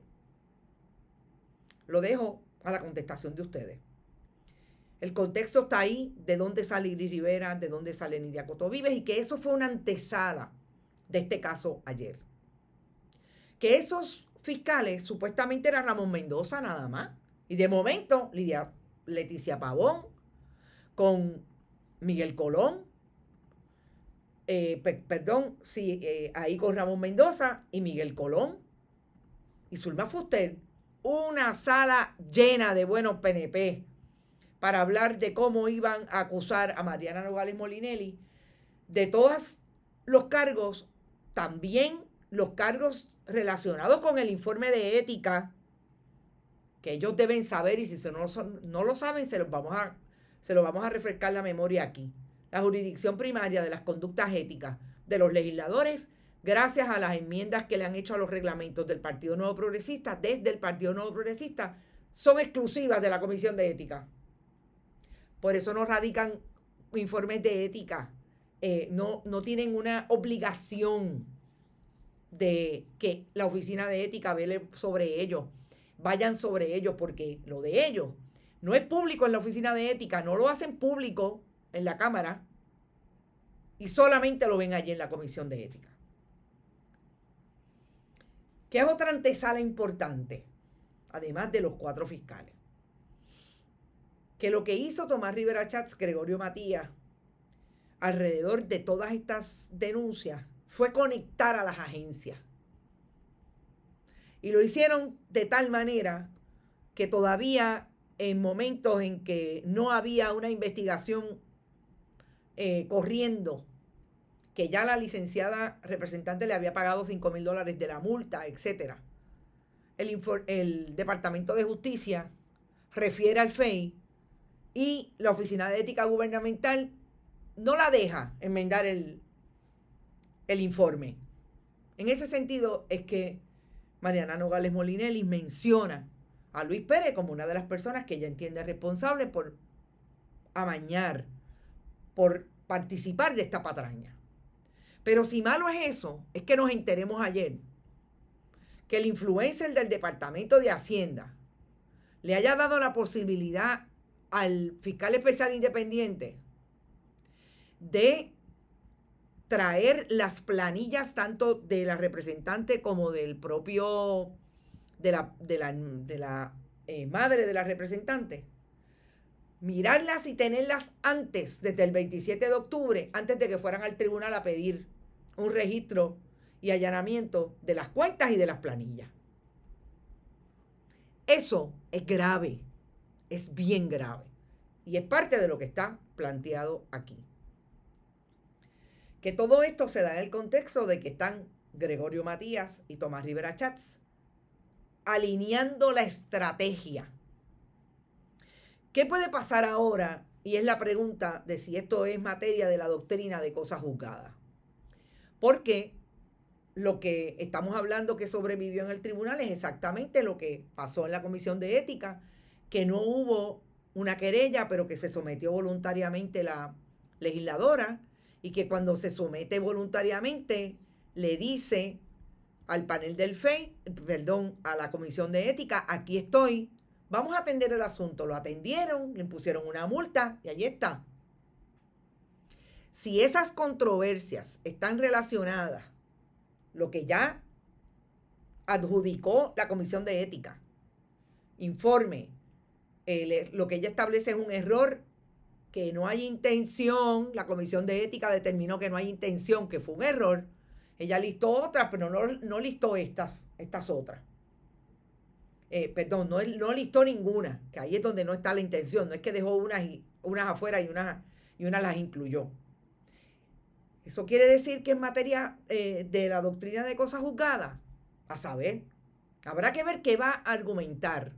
Lo dejo a la contestación de ustedes. El contexto está ahí, de dónde sale Gris Rivera, de dónde sale Nidia Coto Vives, y que eso fue una antesala de este caso ayer. Que esos fiscales supuestamente eran Ramón Mendoza nada más, y de momento Leticia Pavón, con Miguel Colón, ahí con Ramón Mendoza y Miguel Colón, y Zulma Fuster, una sala llena de buenos PNP, para hablar de cómo iban a acusar a Mariana Nogales Molinelli de todos los cargos, también los cargos relacionados con el informe de ética, que ellos deben saber, y si no lo saben, se los vamos a refrescar la memoria aquí. La jurisdicción primaria de las conductas éticas de los legisladores, gracias a las enmiendas que le han hecho a los reglamentos del Partido Nuevo Progresista, desde el Partido Nuevo Progresista, son exclusivas de la Comisión de Ética. Por eso no radican informes de ética, no tienen una obligación de que la oficina de ética vele sobre ellos, vayan sobre ellos, porque lo de ellos no es público en la oficina de ética, no lo hacen público en la Cámara y solamente lo ven allí en la Comisión de Ética. ¿Qué es otra antesala importante? además de los 4 fiscales. Que lo que hizo Tomás Rivera Schatz, Gregorio Matías, alrededor de todas estas denuncias, fue conectar a las agencias. Y lo hicieron de tal manera que todavía en momentos en que no había una investigación corriendo, que ya la licenciada representante le había pagado $5,000 de la multa, etc., el Departamento de Justicia refiere al FEI y la Oficina de Ética Gubernamental no la deja enmendar el informe. En ese sentido es que Mariana Nogales Molinelli menciona a Luis Pérez como una de las personas que ella entiende responsable por amañar, por participar de esta patraña. Pero si malo es eso, es que nos enteremos ayer que el influencer del Departamento de Hacienda le haya dado la posibilidad al fiscal especial independiente de traer las planillas tanto de la representante como del propio, de la madre de la representante, mirarlas y tenerlas antes, desde el 27 de octubre, antes de que fueran al tribunal a pedir un registro y allanamiento de las cuentas y de las planillas. Eso es grave, es bien grave, y es parte de lo que está planteado aquí. Que todo esto se da en el contexto de que están Gregorio Matías y Tomás Rivera Schatz alineando la estrategia. ¿Qué puede pasar ahora? Y es la pregunta de si esto es materia de la doctrina de cosas juzgadas. Porque lo que estamos hablando que sobrevivió en el tribunal es exactamente lo que pasó en la Comisión de Ética, que no hubo una querella, pero que se sometió voluntariamente la legisladora, y que cuando se somete voluntariamente le dice al panel del FEI, perdón, a la Comisión de Ética, aquí estoy, vamos a atender el asunto. Lo atendieron, le impusieron una multa y allí está. Si esas controversias están relacionadas, lo que ya adjudicó la Comisión de Ética, informe, lo que ella establece es un error, que no hay intención, la Comisión de Ética determinó que no hay intención, que fue un error. Ella listó otras, pero no listó estas otras. Perdón, no listó ninguna, que ahí es donde no está la intención. No es que dejó unas afuera y unas las incluyó. Eso quiere decir que en materia de la doctrina de cosas juzgadas, a saber, habrá que ver qué va a argumentar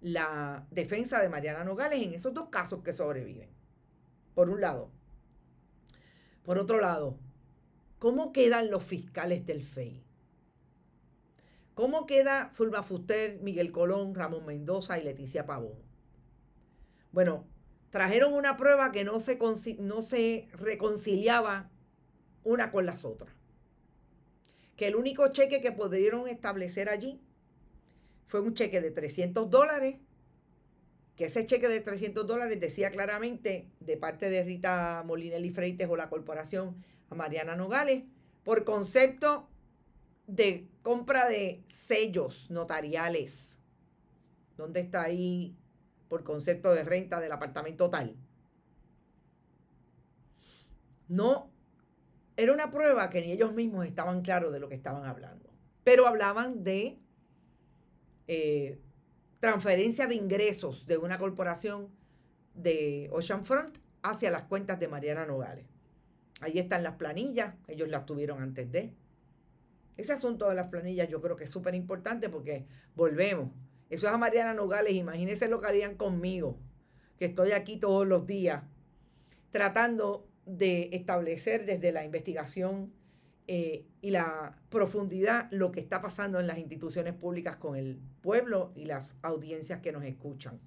la defensa de Mariana Nogales en esos dos casos que sobreviven. Por un lado. Por otro lado, ¿cómo quedan los fiscales del FEI? ¿Cómo queda Zulma Fuster, Miguel Colón, Ramón Mendoza y Leticia Pavón? Bueno, trajeron una prueba que no se reconciliaba una con las otras. Que el único cheque que pudieron establecer allí fue un cheque de $300, que ese cheque de $300 decía claramente de parte de Rita Molinelli Freites o la corporación a Mariana Nogales por concepto de compra de sellos notariales. ¿Dónde está ahí? Por concepto de renta del apartamento tal. No, era una prueba que ni ellos mismos estaban claros de lo que estaban hablando. Pero hablaban de transferencia de ingresos de una corporación de Oceanfront hacia las cuentas de Mariana Nogales. Ahí están las planillas, ellos las tuvieron antes de. Ese asunto de las planillas yo creo que es súper importante porque volvemos. Eso es a Mariana Nogales, imagínense lo que harían conmigo, que estoy aquí todos los días tratando de establecer desde la investigación y la profundidad lo que está pasando en las instituciones públicas con el pueblo y las audiencias que nos escuchan.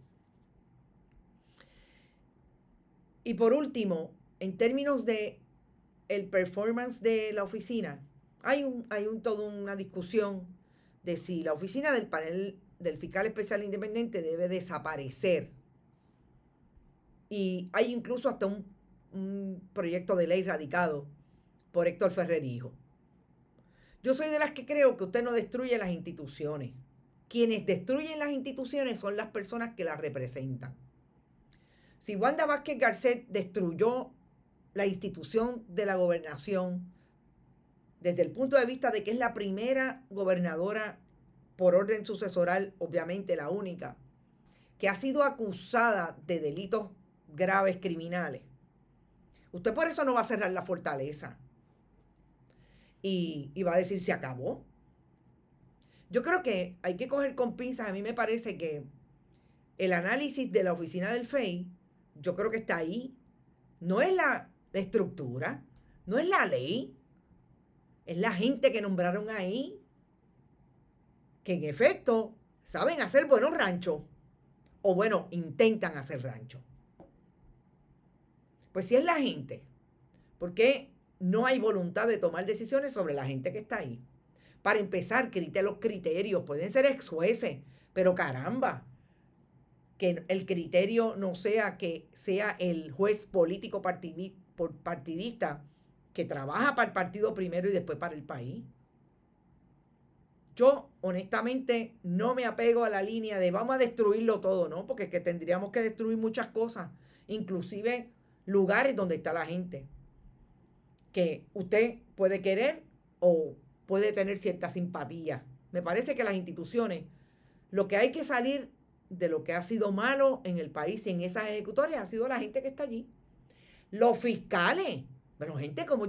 Y por último, en términos de el performance de la oficina, hay toda una discusión de si la oficina del panel del fiscal especial independiente debe desaparecer. Y hay incluso hasta un proyecto de ley radicado por Héctor Ferrer Hijo. Yo soy de las que creo que usted no destruye las instituciones. Quienes destruyen las instituciones son las personas que las representan. Si Wanda Vázquez Garcet destruyó la institución de la gobernación desde el punto de vista de que es la primera gobernadora por orden sucesoral, obviamente la única, que ha sido acusada de delitos graves criminales, usted por eso no va a cerrar la fortaleza y va a decir se acabó. Yo creo que hay que coger con pinzas. A mí me parece que el análisis de la oficina del FEI, yo creo que está ahí. No es la estructura, no es la ley, es la gente que nombraron ahí, que en efecto saben hacer buenos ranchos, o bueno, intentan hacer rancho. Pues si es la gente, ¿por qué no hay voluntad de tomar decisiones sobre la gente que está ahí? Para empezar, los criterios pueden ser ex jueces, pero caramba, que el criterio no sea que sea el juez político partidista que trabaja para el partido primero y después para el país. Yo, honestamente, no me apego a la línea de vamos a destruirlo todo, ¿no? Porque es que tendríamos que destruir muchas cosas, inclusive lugares donde está la gente, que usted puede querer o puede tener cierta simpatía. Me parece que las instituciones, lo que hay que salir de lo que ha sido malo en el país y en esas ejecutorias ha sido la gente que está allí. Los fiscales, bueno, gente, ¿cómo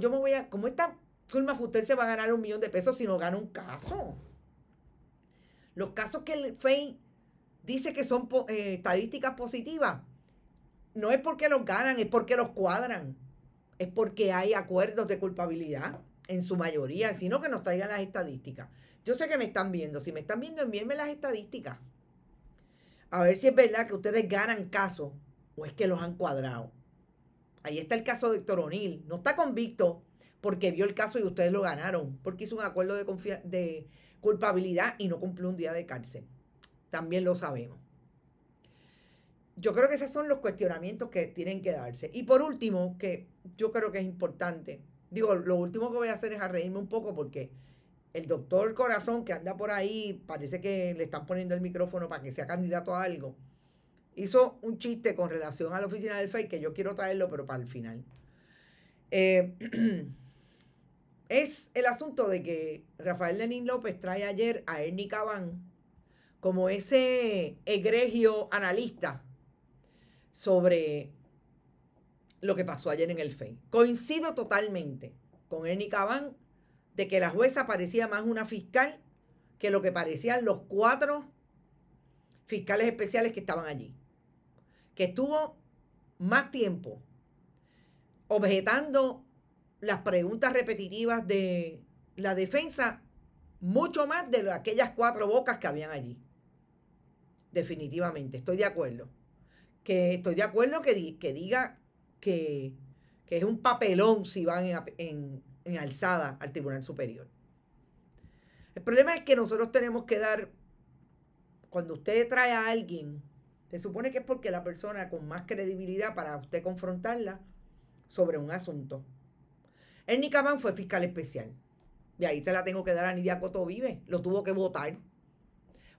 esta Zulma Fuster se va a ganar $1 millón de pesos si no gana un caso? Los casos que el FEI dice que son estadísticas positivas, no es porque los ganan, es porque los cuadran. Es porque hay acuerdos de culpabilidad, en su mayoría, sino que nos traigan las estadísticas. Yo sé que me están viendo. Si me están viendo, envíenme las estadísticas. A ver si es verdad que ustedes ganan casos o es que los han cuadrado. Ahí está el caso de Héctor O'Neill. No está convicto porque vio el caso y ustedes lo ganaron, porque hizo un acuerdo de culpabilidad y no cumplió un día de cárcel. También lo sabemos. Yo creo que esos son los cuestionamientos que tienen que darse. Y por último, que yo creo que es importante, digo, lo último que voy a hacer es a reírme un poco porque el doctor Corazón que anda por ahí, parece que le están poniendo el micrófono para que sea candidato a algo, hizo un chiste con relación a la oficina del FEI que yo quiero traerlo, pero para el final. Es el asunto de que Rafael Lenín López trae ayer a Ernie Cabán como ese egregio analista sobre lo que pasó ayer en el FEI. Coincido totalmente con Ernie Cabán de que la jueza parecía más una fiscal que lo que parecían los 4 fiscales especiales que estaban allí, que estuvo más tiempo objetando las preguntas repetitivas de la defensa, mucho más de aquellas 4 bocas que habían allí. Definitivamente, estoy de acuerdo. Que diga que es un papelón si van en alzada al Tribunal Superior. El problema es que nosotros tenemos que dar, cuando usted trae a alguien, se supone que es porque la persona con más credibilidad para usted confrontarla sobre un asunto. Ernie Cabán fue fiscal especial. Y ahí te la tengo que dar a Nidia Coto Vives. Lo tuvo que votar.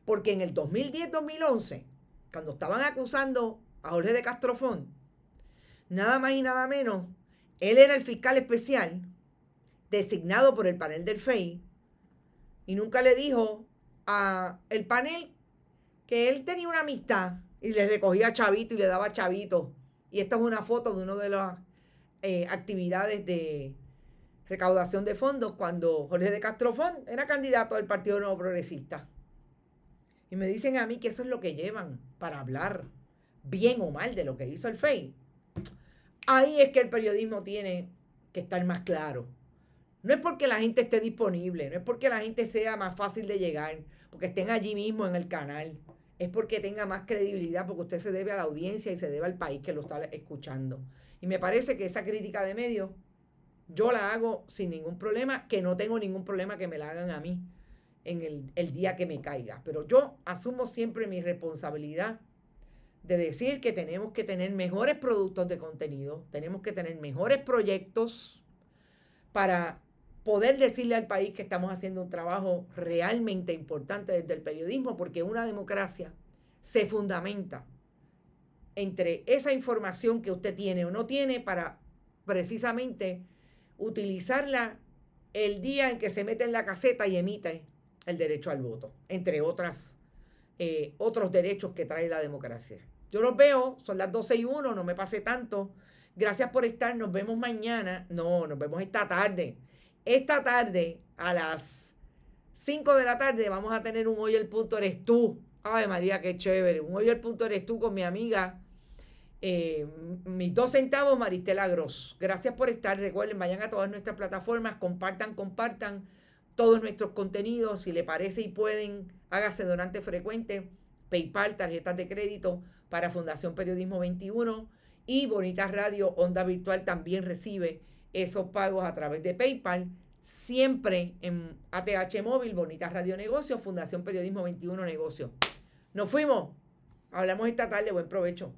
Porque en el 2010-2011, cuando estaban acusando a Jorge de Castro Font, nada más y nada menos, él era el fiscal especial designado por el panel del FEI y nunca le dijo al panel que él tenía una amistad y le recogía chavito y le daba chavito. Y esta es una foto de una de las actividades de recaudación de fondos cuando Jorge de Castro Font era candidato al Partido Nuevo Progresista. Y me dicen a mí que eso es lo que llevan para hablar bien o mal de lo que hizo el FEI. Ahí es que el periodismo tiene que estar más claro. No es porque la gente esté disponible, no es porque la gente sea más fácil de llegar, porque estén allí mismo en el canal. Es porque tenga más credibilidad, porque usted se debe a la audiencia y se debe al país que lo está escuchando. Y me parece que esa crítica de medios yo la hago sin ningún problema, que no tengo ningún problema que me la hagan a mí en el día que me caiga. Pero yo asumo siempre mi responsabilidad de decir que tenemos que tener mejores productos de contenido, tenemos que tener mejores proyectos para poder decirle al país que estamos haciendo un trabajo realmente importante desde el periodismo, porque una democracia se fundamenta entre esa información que usted tiene o no tiene para precisamente utilizarla el día en que se mete en la caseta y emite el derecho al voto, entre otras, otros derechos que trae la democracia. Yo los veo, son las 12:01, no me pasé tanto. Gracias por estar, nos vemos mañana. No, nos vemos esta tarde. Esta tarde, a las 5 de la tarde, vamos a tener un Hoy el Punto Eres Tú. Ay, María, qué chévere. Un Hoy el Punto Eres Tú con mi amiga, mis 2 centavos, Maristela Gross. Gracias por estar. Recuerden, vayan a todas nuestras plataformas, compartan, compartan todos nuestros contenidos. Si le parece y pueden, hágase donante frecuente. PayPal, tarjetas de crédito para Fundación Periodismo 21 y Bonita Radio, Onda Virtual, también recibe esos pagos a través de PayPal, siempre en ATH Móvil, Bonita Radio Negocios, Fundación Periodismo 21 Negocios. Nos fuimos. Hablamos esta tarde. Buen provecho.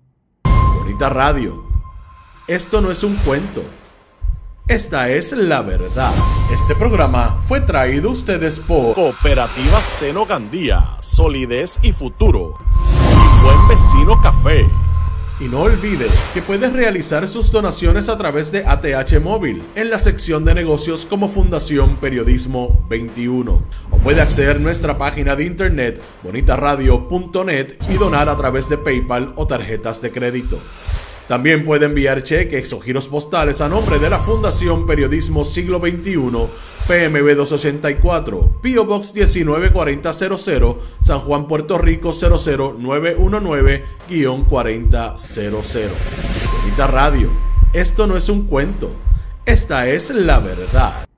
Bonita Radio. Esto no es un cuento. Esta es la verdad. Este programa fue traído a ustedes por Cooperativa Zeno Gandía, Solidez y Futuro, y Buen Vecino Café. Y no olvide que puedes realizar sus donaciones a través de ATH Móvil en la sección de negocios como Fundación Periodismo 21. O puede acceder a nuestra página de internet bonitaradio.net y donar a través de PayPal o tarjetas de crédito. También puede enviar cheques o giros postales a nombre de la Fundación Periodismo Siglo XXI, PMB 284, P.O. Box 19400, San Juan, Puerto Rico 00919-4000. Bonita Radio, esto no es un cuento, esta es la verdad.